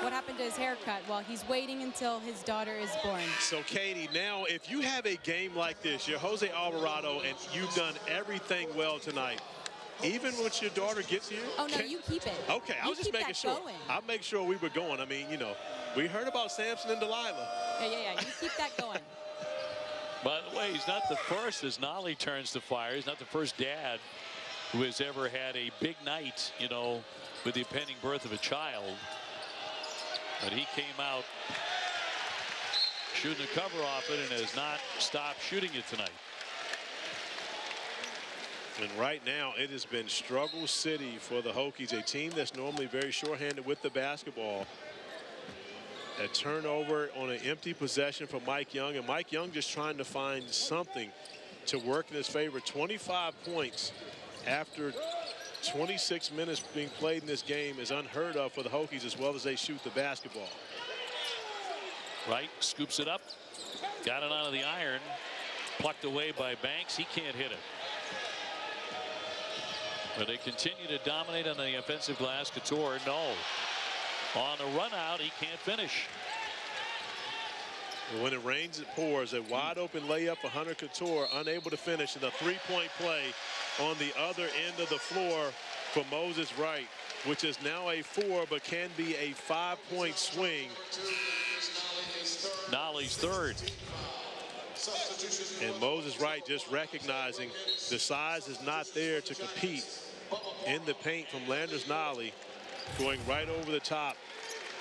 what happened to his haircut. Well, he's waiting until his daughter is born. So Katie, now if you have a game like this, you're Jose Alvarado and you've done everything well tonight, even once your daughter gets here. Oh no, you keep it. Okay, I was just making sure. I'll make sure we were going. I mean, you know, we heard about Samson and Delilah. Yeah, yeah, yeah. You keep that going. By the way, he's not the first as Nolley turns to fire. He's not the first dad who has ever had a big night, you know, with the impending birth of a child. But he came out shooting the cover off it and has not stopped shooting it tonight. And right now, it has been struggle city for the Hokies, a team that's normally very shorthanded with the basketball. A turnover on an empty possession for Mike Young, and Mike Young just trying to find something to work in his favor. twenty-five points after twenty-six minutes being played in this game is unheard of for the Hokies, as well as they shoot the basketball. Wright scoops it up, got it out of the iron, plucked away by Banks. He can't hit it. But they continue to dominate on the offensive glass. Couture, no. On the run out, he can't finish. When it rains, it pours. A wide open layup for Hunter Couture, unable to finish, and a three-point play on the other end of the floor for Moses Wright, which is now a four, but can be a five-point swing. Nolley's third. And Moses Wright just recognizing the size is not there to compete in the paint from Landers Nolley. Going right over the top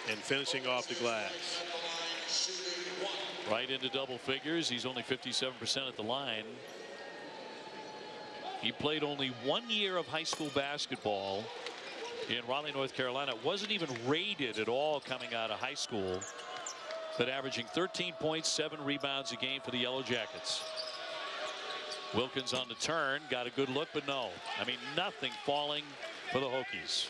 and finishing off the glass. Right into double figures. He's only fifty-seven percent at the line. He played only one year of high school basketball in Raleigh, North Carolina. Wasn't even rated at all coming out of high school, but averaging thirteen points, seven rebounds a game for the Yellow Jackets. Wilkins on the turn, got a good look, but no. I mean, nothing falling for the Hokies.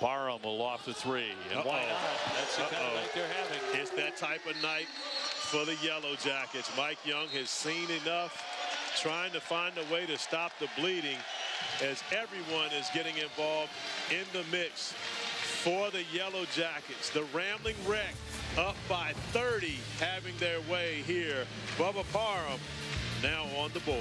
Parham will loft the three, and uh-oh. Why not? That's the uh-oh. Kind of night they're having. It's that type of night for the Yellow Jackets. Mike Young has seen enough, trying to find a way to stop the bleeding as everyone is getting involved in the mix for the Yellow Jackets. The Rambling Wreck up by thirty, having their way here. Bubba Parham now on the board.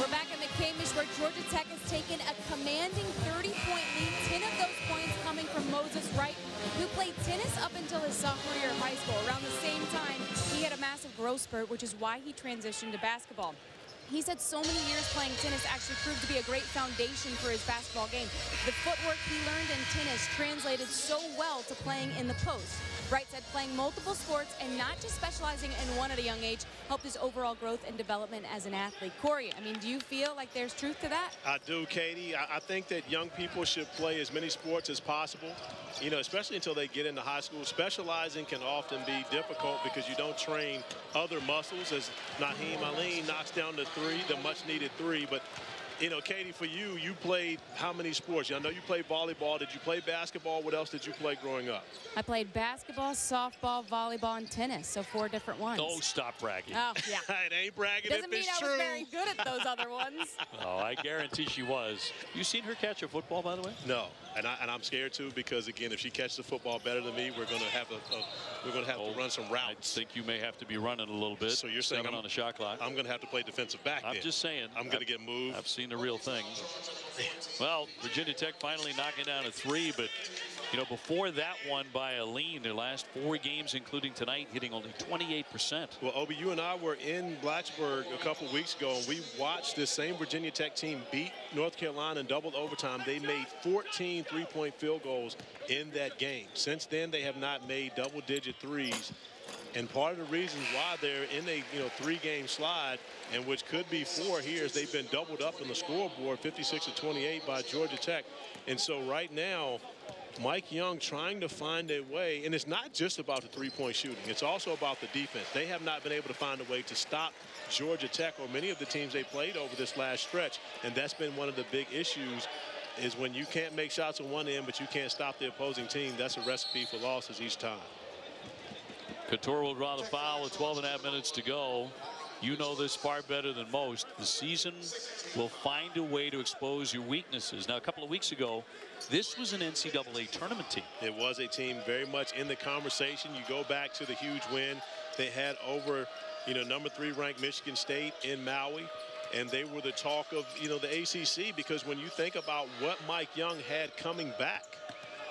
We're back at McCamish, where Georgia Tech has taken a commanding thirty-point lead. ten of those points coming from Moses Wright, who played tennis up until his sophomore year in high school. Around the same time, he had a massive growth spurt, which is why he transitioned to basketball. he said so many years playing tennis actually proved to be a great foundation for his basketball game. The footwork he learned in tennis translated so well to playing in the post. Wright said playing multiple sports and not just specializing in one at a young age helped his overall growth and development as an athlete. Corey, I mean, do you feel like there's truth to that? I do, Katie. I, I think that young people should play as many sports as possible, you know, especially until they get into high school. Specializing can often be difficult because you don't train other muscles, as Naheem Alleyne knocks down the three, the much-needed three. But, you know, Katie, for you, you played how many sports? I know you played volleyball. Did you play basketball? What else did you play growing up? I played basketball, softball, volleyball, and tennis, so four different ones. Don't stop bragging. Oh, yeah. It ain't bragging if it's true. Doesn't mean I was very good at those other ones. Oh, I guarantee she was. You seen her catch a football, by the way? No, and, I, and I'm scared, too, because, again, if she catches the football better than me, we're going to have, a, a, we're gonna have oh, to run some routes. I think you may have to be running a little bit. So you're saying I'm, on a shot clock. I'm going to have to play defensive back I'm then. just saying. I'm going to get moved. I've seen the real thing. Well, Virginia Tech finally knocking down a three, but you know, before that one by Alleyne, their last four games, including tonight, hitting only twenty-eight percent. Well, Obi, you and I were in Blacksburg a couple weeks ago, and we watched this same Virginia Tech team beat North Carolina in double overtime. They made fourteen three-point field goals in that game. Since then, they have not made double-digit threes. And part of the reason why they're in a you know three-game slide, and which could be four here, is they've been doubled up in the scoreboard, fifty-six to twenty-eight by Georgia Tech. And so right now, Mike Young trying to find a way, and it's not just about the three-point shooting, it's also about the defense. They have not been able to find a way to stop Georgia Tech or many of the teams they played over this last stretch, and that's been one of the big issues. Is when you can't make shots on one end, but you can't stop the opposing team, that's a recipe for losses each time. Couture will draw the foul with twelve and a half minutes to go. You know this far better than most. The season will find a way to expose your weaknesses. Now, a couple of weeks ago, this was an N C double A tournament team. It was a team very much in the conversation. You go back to the huge win they had over, you know, number three ranked Michigan State in Maui. And they were the talk of, you know, the A C C, because when you think about what Mike Young had coming back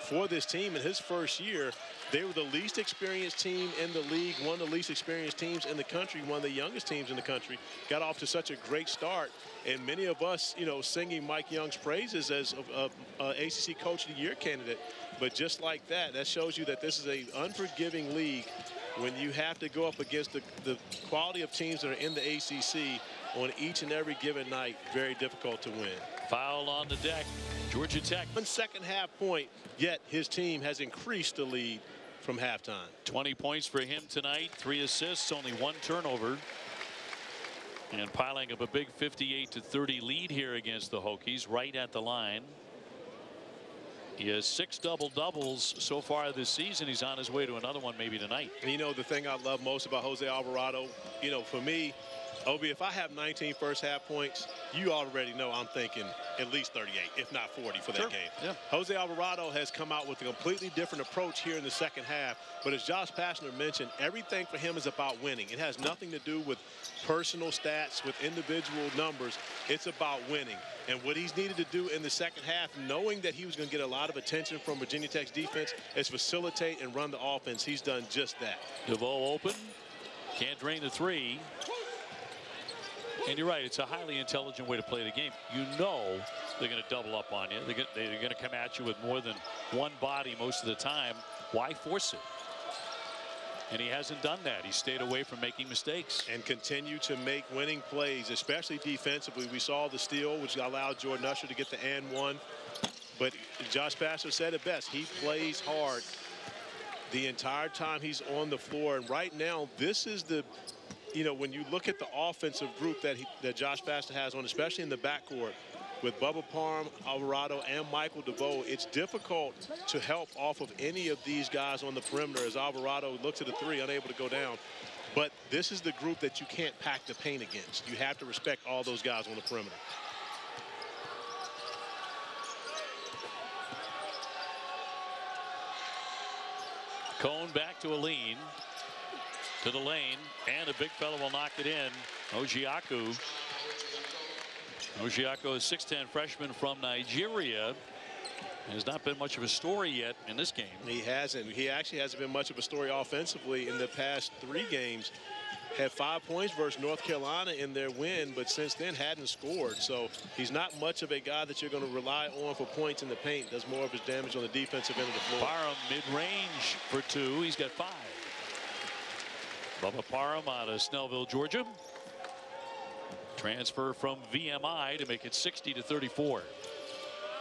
for this team in his first year, they were the least experienced team in the league, one of the least experienced teams in the country, one of the youngest teams in the country, got off to such a great start. And many of us, you know, singing Mike Young's praises as a, a, a A C C Coach of the Year candidate. But just like that, that shows you that this is an unforgiving league when you have to go up against the, the quality of teams that are in the A C C on each and every given night. Very difficult to win. Foul on the deck, Georgia Tech. One second half point, yet his team has increased the lead from halftime. twenty points for him tonight, three assists, only one turnover. And piling up a big fifty-eight to thirty lead here against the Hokies, right at the line. He has six double-doubles so far this season. He's on his way to another one maybe tonight. And you know the thing I love most about Jose Alvarado, you know, for me, Obi, if I have nineteen first half points, you already know I'm thinking at least thirty-eight, if not forty for that sure. game. Yeah. Jose Alvarado has come out with a completely different approach here in the second half. But as Josh Pastner mentioned, everything for him is about winning. It has nothing to do with personal stats, with individual numbers. It's about winning. And what he's needed to do in the second half, knowing that he was going to get a lot of attention from Virginia Tech's defense, is facilitate and run the offense. He's done just that. DeVoe open. Can't drain the three. And you're right, it's a highly intelligent way to play the game. You know they're going to double up on you. They're going to, they're going to come at you with more than one body most of the time. Why force it? And he hasn't done that. He stayed away from making mistakes. And continue to make winning plays, especially defensively. We saw the steal, which allowed Jordan Usher to get the and one. But Josh Pastner said it best. He plays hard the entire time he's on the floor. And right now, this is the... You know, when you look at the offensive group that he, that Josh Pastner has on, especially in the backcourt, with Bubba Parham, Alvarado, and Michael DeVoe, it's difficult to help off of any of these guys on the perimeter, as Alvarado looks at the three, unable to go down. But this is the group that you can't pack the paint against. You have to respect all those guys on the perimeter. Cone back to Alleyne. To the lane, and a big fellow will knock it in. Ojiaku. Ojiaku, a six ten freshman from Nigeria, has not been much of a story yet in this game. He hasn't. He actually hasn't been much of a story offensively in the past three games. had five points versus North Carolina in their win, but since then hadn't scored. So he's not much of a guy that you're going to rely on for points in the paint. Does more of his damage on the defensive end of the floor. Parham mid-range for two. He's got five. Bubba Parham out of Snellville, Georgia. Transfer from V M I to make it sixty to thirty-four.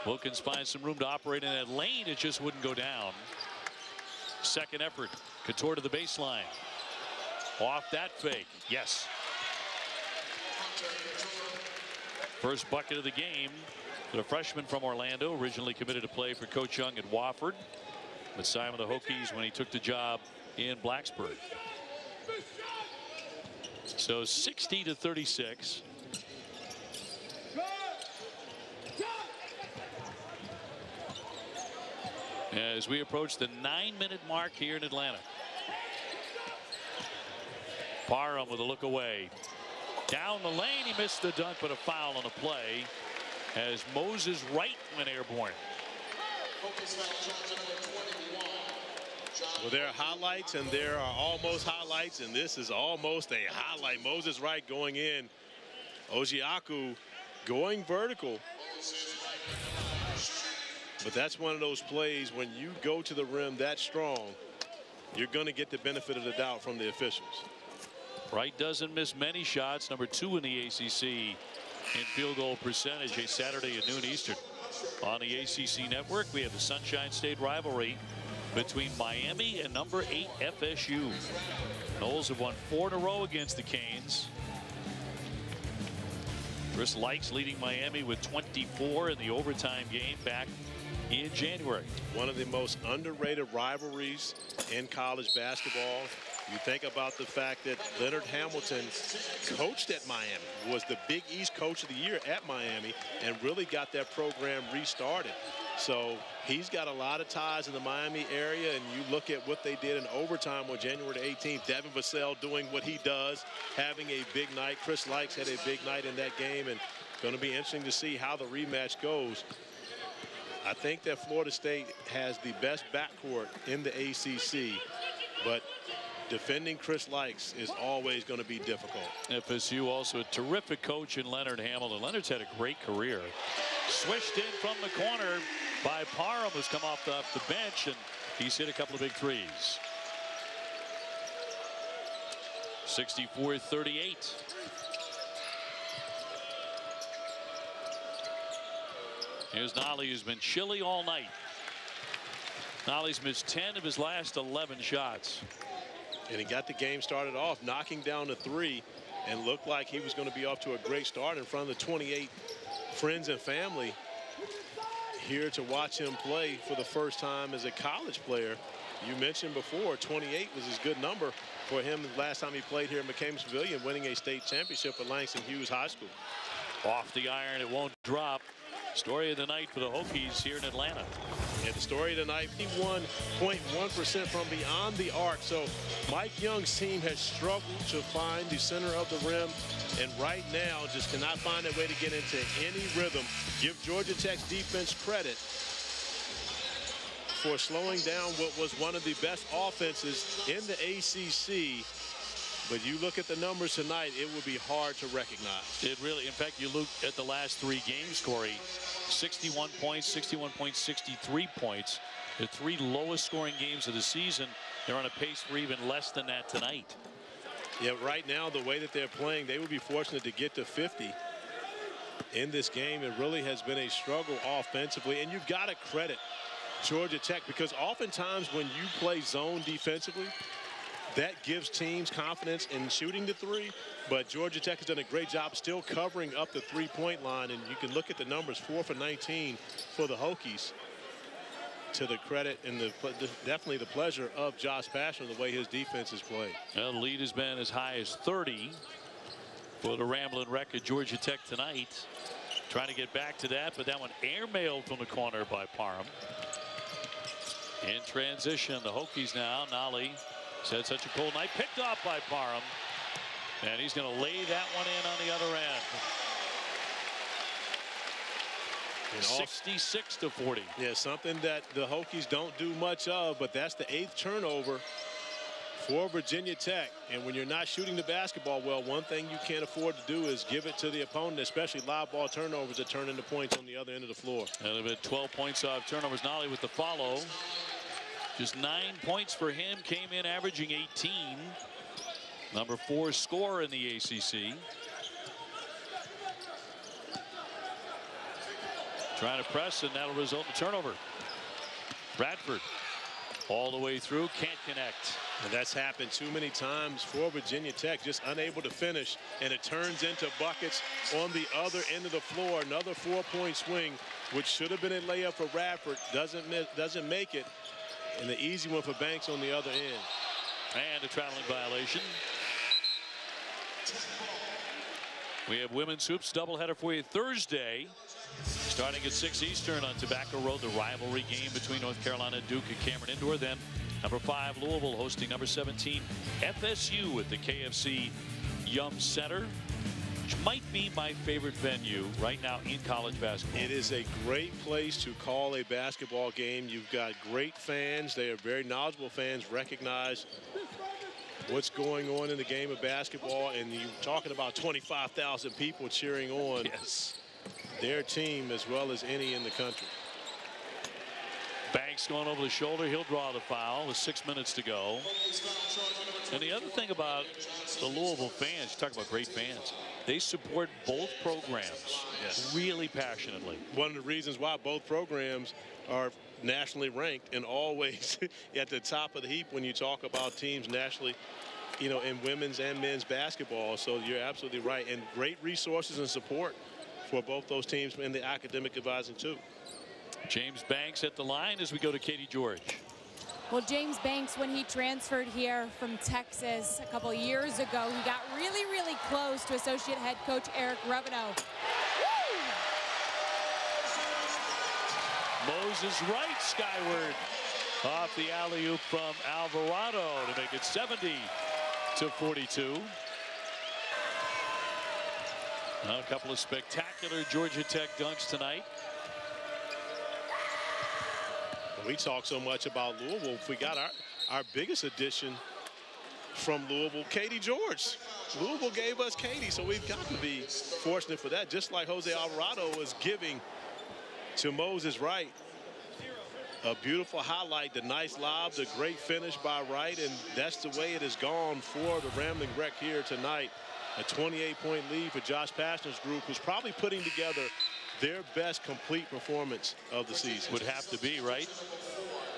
Wilkins finds some room to operate in that lane. It just wouldn't go down. Second effort. Couture to the baseline. Off that fake. Yes. First bucket of the game. The freshman from Orlando, originally committed to play for Coach Young at Wofford, but signed with the Hokies when he took the job in Blacksburg. So sixty to thirty-six. As we approach the nine-minute mark here in Atlanta. Parham with a look away. Down the lane, he missed the dunk, but a foul on the play as Moses Wright went airborne. Well, there are highlights and there are almost highlights, and this is almost a highlight. Moses Wright going in. Ojiaku going vertical. But that's one of those plays when you go to the rim that strong, you're going to get the benefit of the doubt from the officials. Wright doesn't miss many shots. Number two in the A C C in field goal percentage. A Saturday at noon Eastern on the A C C network. We have the Sunshine State rivalry between Miami and number eight F S U. Knowles have won four in a row against the Canes. Chris Likes leading Miami with twenty-four in the overtime game back in January. One of the most underrated rivalries in college basketball. You think about the fact that Leonard Hamilton coached at Miami, was the Big East Coach of the Year at Miami, and really got that program restarted. So he's got a lot of ties in the Miami area, and you look at what they did in overtime on January the eighteenth. Devin Vassell doing what he does, having a big night. Chris Likes had a big night in that game, and going to be interesting to see how the rematch goes. I think that Florida State has the best backcourt in the A C C, but defending Chris Likes is always going to be difficult. F S U also a terrific coach in Leonard Hamilton. Leonard's had a great career. Swished in from the corner by Parham, who's come off the, off the bench, and he's hit a couple of big threes. sixty-four thirty-eight. Here's Nolley, who's been chilly all night. Nolley's missed ten of his last eleven shots. And he got the game started off, knocking down the three, and looked like he was going to be off to a great start in front of the twenty-eight friends and family here to watch him play for the first time as a college player. You mentioned before, twenty-eight was his good number for him last time he played here in McCamish Pavilion, winning a state championship at Langston Hughes High School. Off the iron, it won't drop. Story of the night for the Hokies here in Atlanta. Yeah, the story of the night, fifty-one point one percent from beyond the arc. So Mike Young's team has struggled to find the center of the rim, and right now just cannot find a way to get into any rhythm. Give Georgia Tech's defense credit for slowing down what was one of the best offenses in the A C C. But you look at the numbers tonight, it would be hard to recognize. It really, in fact, you look at the last three games, Corey, sixty-one points, sixty-one points, sixty-three points. The three lowest scoring games of the season. They're on a pace for even less than that tonight. Yeah, right now, the way that they're playing, they would be fortunate to get to fifty in this game. It really has been a struggle offensively, and you've got to credit Georgia Tech, because oftentimes when you play zone defensively, that gives teams confidence in shooting the three, but Georgia Tech has done a great job still covering up the three-point line, and you can look at the numbers, four for nineteen for the Hokies, to the credit and the definitely the pleasure of Josh Pastner, the way his defense is played. Well, the lead has been as high as thirty for the Ramblin' Wreck of Georgia Tech tonight. Trying to get back to that, but that one airmailed from the corner by Parham. In transition, the Hokies now, Nolley. Said such a cold night. Picked off by Parham. And he's going to lay that one in on the other end. sixty-six to forty. Yeah, something that the Hokies don't do much of, but that's the eighth turnover for Virginia Tech. And when you're not shooting the basketball well, one thing you can't afford to do is give it to the opponent, especially live ball turnovers that turn into points on the other end of the floor. And they've had twelve points off turnovers. Nolley with the follow. Just nine points for him. Came in averaging eighteen. Number four scorer in the A C C. Trying to press, and that'll result in a turnover. Radford all the way through, can't connect. And that's happened too many times for Virginia Tech, just unable to finish, and it turns into buckets on the other end of the floor. Another four-point swing, which should have been a layup for Radford, doesn't, miss, doesn't make it, and the easy one for Banks on the other end. And a traveling violation. We have women's hoops doubleheader for you Thursday, starting at six Eastern on Tobacco Road, the rivalry game between North Carolina and Duke and Cameron Indoor. Then number five, Louisville, hosting number seventeen, F S U at the K F C Yum Center, which might be my favorite venue right now in college basketball. It is a great place to call a basketball game. You've got great fans. They are very knowledgeable fans, recognize what's going on in the game of basketball, and you're talking about twenty-five thousand people cheering on yes. their team as well as any in the country. Banks going over the shoulder. He'll draw the foul with six minutes to go. And the other thing about the Louisville fans, you talk about great fans, they support both programs yes. really passionately. One of the reasons why both programs are nationally ranked and always at the top of the heap when you talk about teams nationally, you know, in women's and men's basketball. So you're absolutely right, and great resources and support for both those teams and the academic advising too. James Banks at the line as we go to Katie George. Well, James Banks, when he transferred here from Texas a couple years ago, he got really, really close to associate head coach Eric Revenow. Moses Wright skyward off the alley-oop from Alvarado to make it seventy to forty-two. Now a couple of spectacular Georgia Tech dunks tonight. We talk so much about Louisville. If we got our, our biggest addition from Louisville, Katie George. Louisville gave us Katie, so we've got to be fortunate for that, just like Jose Alvarado was giving to Moses Wright. A beautiful highlight, the nice lob, the great finish by Wright, and that's the way it has gone for the Rambling Wreck here tonight. A twenty-eight point lead for Josh Pastner's group, who's probably putting together their best complete performance of the season. Would have to be, right?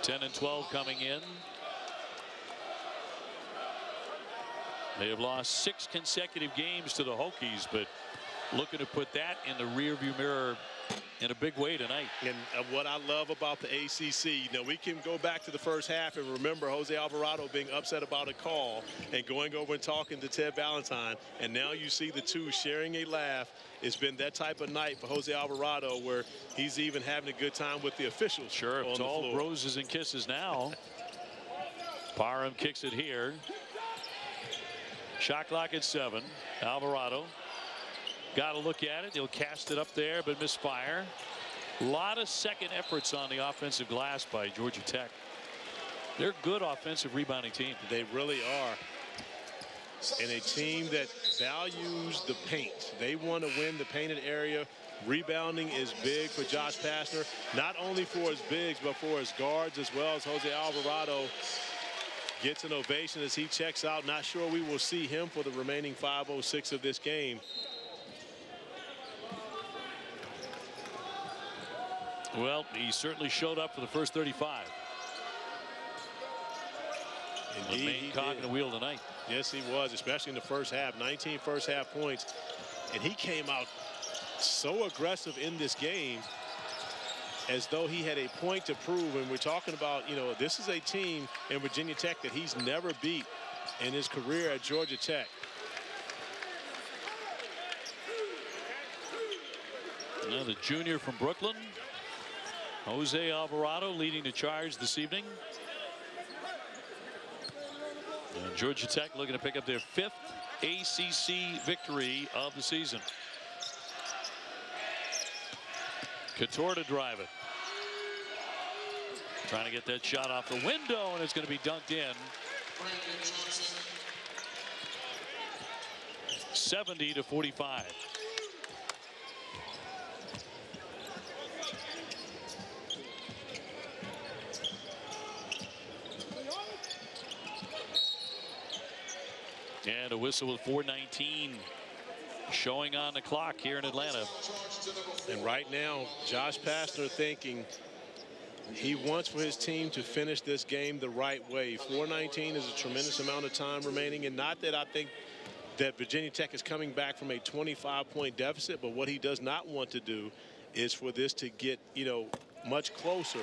ten and twelve coming in. They have lost six consecutive games to the Hokies, but looking to put that in the rearview mirror in a big way tonight. And what I love about the A C C, you know, we can go back to the first half and remember Jose Alvarado being upset about a call and going over and talking to Ted Valentine, and now you see the two sharing a laugh. It's been that type of night for Jose Alvarado where he's even having a good time with the officials. Sure, it's all roses and kisses now. Parham kicks it here. Shot clock at seven. Alvarado. Got to look at it. He'll cast it up there, but misfire. A lot of second efforts on the offensive glass by Georgia Tech. They're a good offensive rebounding team. They really are. And a team that values the paint. They want to win the painted area. Rebounding is big for Josh Pastner, not only for his bigs, but for his guards as well. As Jose Alvarado gets an ovation as he checks out. Not sure we will see him for the remaining five oh six of this game. Well, he certainly showed up for the first thirty-five. Indeed, the main cog in the wheel tonight. Yes, he was, especially in the first half. nineteen first half points. And he came out so aggressive in this game as though he had a point to prove. And we're talking about, you know, this is a team in Virginia Tech that he's never beat in his career at Georgia Tech. Another junior from Brooklyn. Jose Alvarado leading the charge this evening. And Georgia Tech looking to pick up their fifth A C C victory of the season. Couture to drive it. Trying to get that shot off the window, and it's going to be dunked in seventy to forty-five. And a whistle with four nineteen showing on the clock here in Atlanta. And right now, Josh Pastner thinking he wants for his team to finish this game the right way. four nineteen is a tremendous amount of time remaining, and not that I think that Virginia Tech is coming back from a twenty-five point deficit, but what he does not want to do is for this to get, you know, much closer.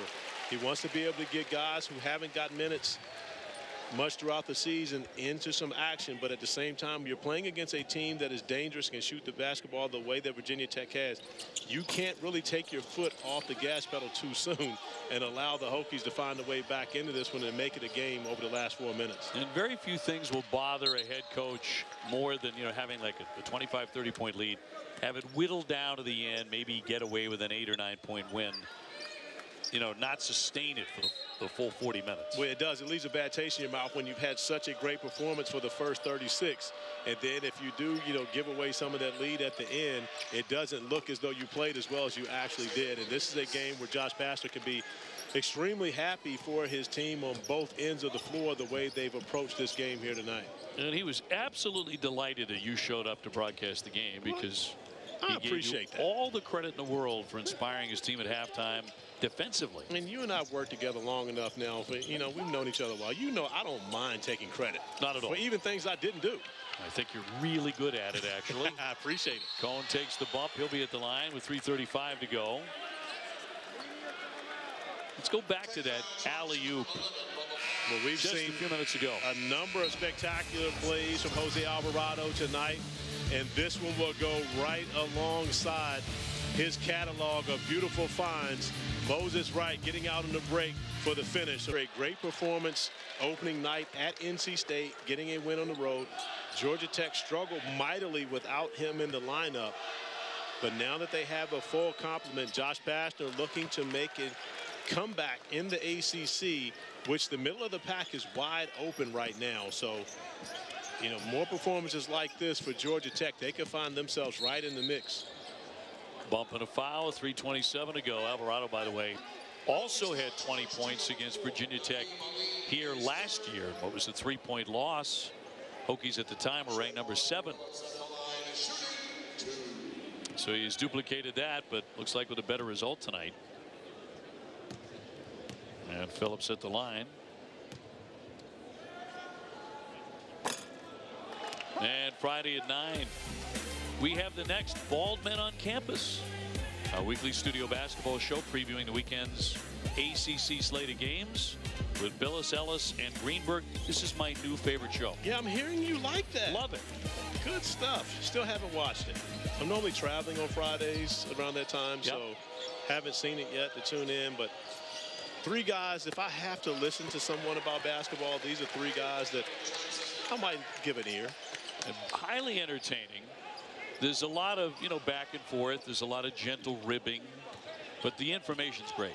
He wants to be able to get guys who haven't got minutes much throughout the season into some action, but at the same time, you're playing against a team that is dangerous, can shoot the basketball the way that Virginia Tech has. You can't really take your foot off the gas pedal too soon and allow the Hokies to find a way back into this one and make it a game over the last four minutes. And very few things will bother a head coach more than, you know, having like a twenty-five, thirty point lead, have it whittled down to the end, maybe get away with an eight or nine point win. You know, not sustain it for the, the full forty minutes. Well, it does. It leaves a bad taste in your mouth when you've had such a great performance for the first thirty-six. And then if you do, you know, give away some of that lead at the end, it doesn't look as though you played as well as you actually did. And this is a game where Josh Pastner can be extremely happy for his team on both ends of the floor, the way they've approached this game here tonight. And he was absolutely delighted that you showed up to broadcast the game, because I appreciate that. All the credit in the world for inspiring his team at halftime defensively. I mean, you and I have worked together long enough now. For, you know, we've known each other a while. You know, I don't mind taking credit. Not at all. For even things I didn't do. I think you're really good at it, actually. I appreciate it. Cone takes the bump. He'll be at the line with three thirty-five to go. Let's go back to that alley-oop. Well, we've Just seen a few minutes ago a number of spectacular plays from Jose Alvarado tonight. And this one will go right alongside his catalog of beautiful finds. Moses Wright getting out on the break for the finish. A great performance opening night at N C State, getting a win on the road. Georgia Tech struggled mightily without him in the lineup. But now that they have a full complement, Josh Pastner looking to make a comeback in the A C C, which the middle of the pack is wide open right now. So, you know, more performances like this for Georgia Tech, they can find themselves right in the mix. Bump and a foul, three twenty-seven to go. Alvarado, by the way, also had twenty points against Virginia Tech here last year. What was a three-point loss? Hokies at the time were ranked number seven. So he's duplicated that, but looks like with a better result tonight. And Phillips at the line. And Friday at nine, we have the next Bald Men on Campus, our weekly studio basketball show previewing the weekend's A C C slate of games with Billis, Ellis, and Greenberg. This is my new favorite show. Yeah, I'm hearing you like that. Love it. Good stuff. Still haven't watched it. I'm normally traveling on Fridays around that time, yep. So haven't seen it yet to tune in, but three guys, if I have to listen to someone about basketball, these are three guys that I might give an ear. Highly entertaining. There's a lot of, you know, back and forth. There's a lot of gentle ribbing, but the information's great.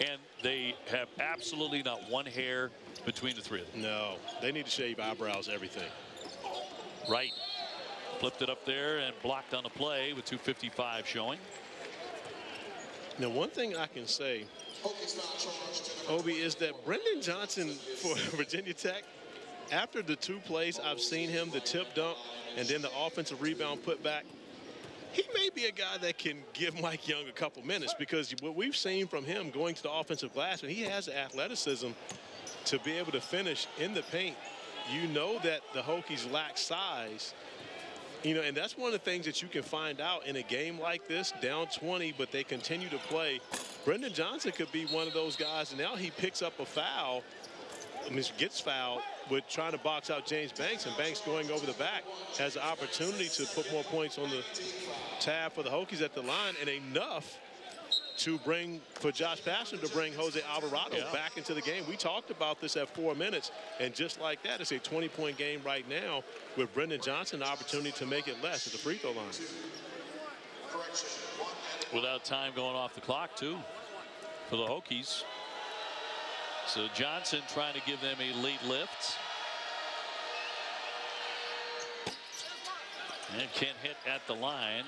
And they have absolutely not one hair between the three of them. No, they need to shave eyebrows, everything. Right. Flipped it up there and blocked on the play with two fifty-five showing. Now, one thing I can say, Obi, is that Brendan Johnson for Virginia Tech, after the two plays I've seen him, the tip dump and then the offensive rebound put back, he may be a guy that can give Mike Young a couple minutes, because what we've seen from him going to the offensive glass, and he has athleticism to be able to finish in the paint. You know that the Hokies lack size, you know, and that's one of the things that you can find out in a game like this, down twenty, but they continue to play. Brendan Johnson could be one of those guys, and now he picks up a foul. I mean, gets fouled with trying to box out James Banks, and Banks going over the back has the opportunity to put more points on the tab for the Hokies at the line, and enough to bring, for Josh Pastner to bring Jose Alvarado yeah. back into the game. We talked about this at four minutes, and just like that, it's a twenty point game right now with Brendan Johnson the opportunity to make it less at the free throw line. Without time going off the clock, too, for the Hokies. So Johnson trying to give them a late lift. and can't hit at the line.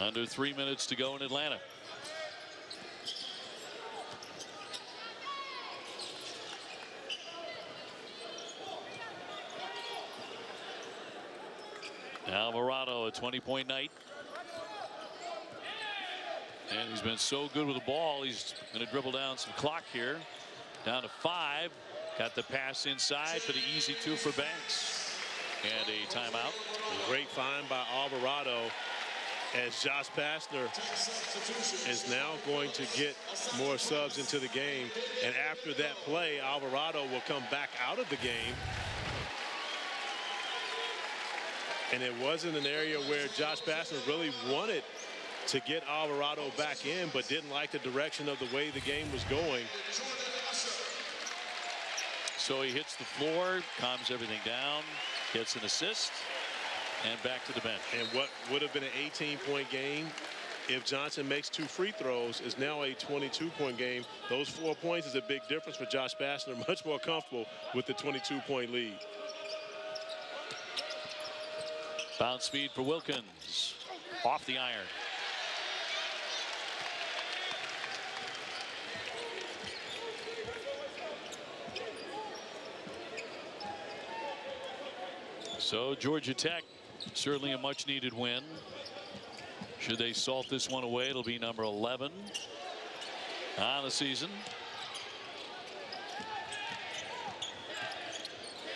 Under three minutes to go in Atlanta. Alvarado, a twenty point night. And he's been so good with the ball, he's going to dribble down some clock here. Down to five. Got the pass inside for the easy two for Banks. And a timeout. A great find by Alvarado, as Josh Pastner is now going to get more subs into the game. And after that play, Alvarado will come back out of the game. And it wasn't an area where Josh Pastner really wanted to get Alvarado back in, but didn't like the direction of the way the game was going. So he hits the floor, calms everything down, gets an assist, and back to the bench. And what would have been an eighteen point game if Johnson makes two free throws is now a twenty-two point game. Those four points is a big difference for Josh Pastner, much more comfortable with the twenty-two point lead. Bounce speed for Wilkins, off the iron. So Georgia Tech, certainly a much needed win. Should they salt this one away, it'll be number eleven on the season.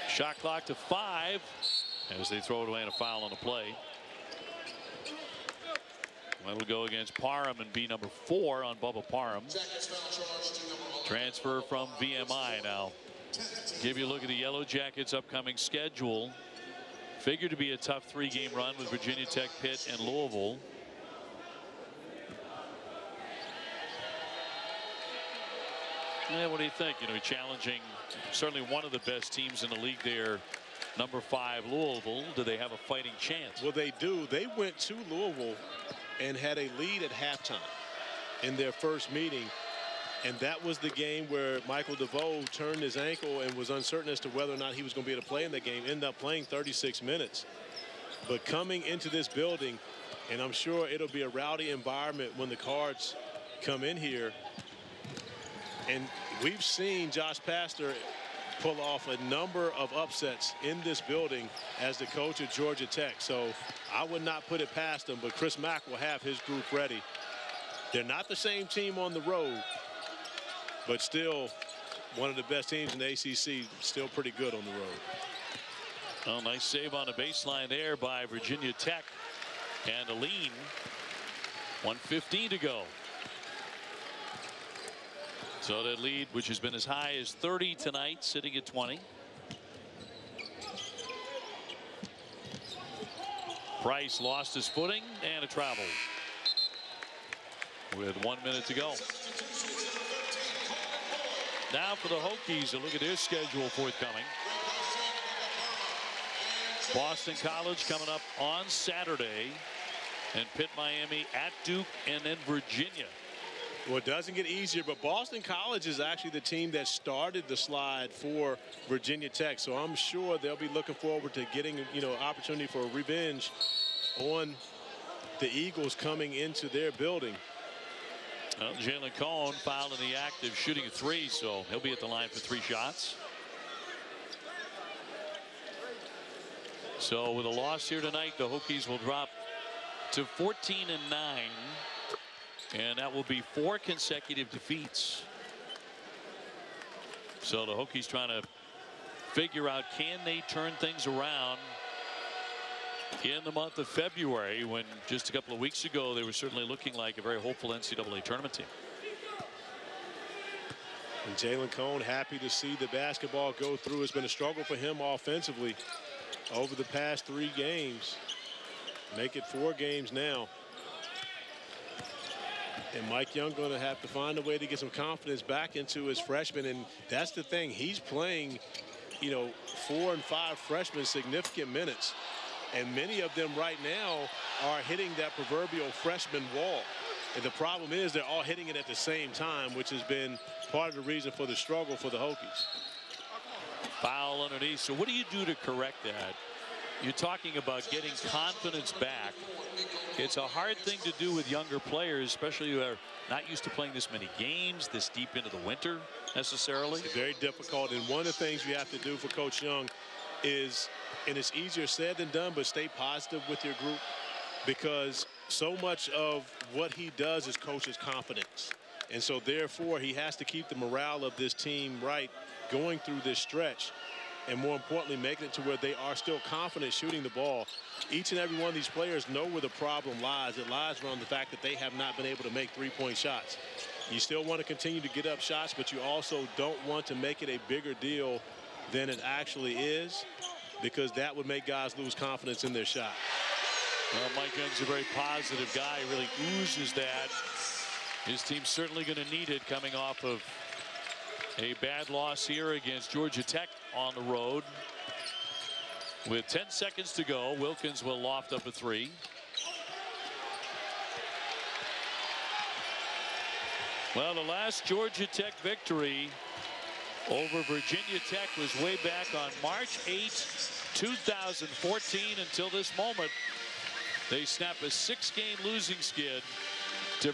Shot clock to five as they throw it away, in a foul on the play. One will go against Parham and be number four on Bubba Parham. Transfer from V M I now. Give you a look at the Yellow Jackets' upcoming schedule. Figured to be a tough three-game run with Virginia Tech, Pitt, and Louisville. Yeah, what do you think? You know, challenging certainly one of the best teams in the league there, number five Louisville. Do they have a fighting chance? Well, they do. They went to Louisville and had a lead at halftime in their first meeting. And that was the game where Michael DeVoe turned his ankle and was uncertain as to whether or not he was going to be able to play in the game. Ended up playing thirty-six minutes. But coming into this building, and I'm sure it'll be a rowdy environment when the Cards come in here. And we've seen Josh Pastner pull off a number of upsets in this building as the coach of Georgia Tech. So I would not put it past him, but Chris Mack will have his group ready. They're not the same team on the road, but still one of the best teams in the A C C, still pretty good on the road. Well, nice save on the baseline there by Virginia Tech and Alleyne. one fifteen to go. So that lead, which has been as high as thirty tonight, sitting at twenty. Price lost his footing and a travel with one minute to go. Now for the Hokies, a look at their schedule forthcoming. Boston College coming up on Saturday, and Pitt, Miami at Duke, and then Virginia. Well, it doesn't get easier, but Boston College is actually the team that started the slide for Virginia Tech, so I'm sure they'll be looking forward to getting, you know, opportunity for revenge on the Eagles coming into their building. Well, Jalen Cone fouled in the act of shooting a three, so he'll be at the line for three shots. So with a loss here tonight, the Hokies will drop to fourteen and nine, and that will be four consecutive defeats. So the Hokies trying to figure out, can they turn things around in the month of February, when just a couple of weeks ago they were certainly looking like a very hopeful N C double A tournament team. And Jalen Cone, happy to see the basketball go through. It's been a struggle for him offensively over the past three games. Make it four games now. And Mike Young going to have to find a way to get some confidence back into his freshman. And that's the thing. He's playing, you know, four and five freshmen significant minutes. And many of them right now are hitting that proverbial freshman wall. And the problem is they're all hitting it at the same time, which has been part of the reason for the struggle for the Hokies. Foul underneath. So what do you do to correct that? You're talking about getting confidence back. It's a hard thing to do with younger players, especially who are not used to playing this many games, this deep into the winter necessarily. It's very difficult. And one of the things you have to do for Coach Young is, and it's easier said than done, but stay positive with your group, because so much of what he does is coach's confidence. And so therefore, he has to keep the morale of this team right going through this stretch. And more importantly, making it to where they are still confident shooting the ball. Each and every one of these players know where the problem lies. It lies around the fact that they have not been able to make three-point shots. You still want to continue to get up shots, but you also don't want to make it a bigger deal than it actually is, because that would make guys lose confidence in their shot. Well, Mike Young's a very positive guy. He really oozes that. His team's certainly going to need it coming off of a bad loss here against Georgia Tech on the road. With ten seconds to go, Wilkins will loft up a three. Well, the last Georgia Tech victory over Virginia Tech was way back on March eighth, two thousand fourteen. Until this moment, they snap a six game losing skid to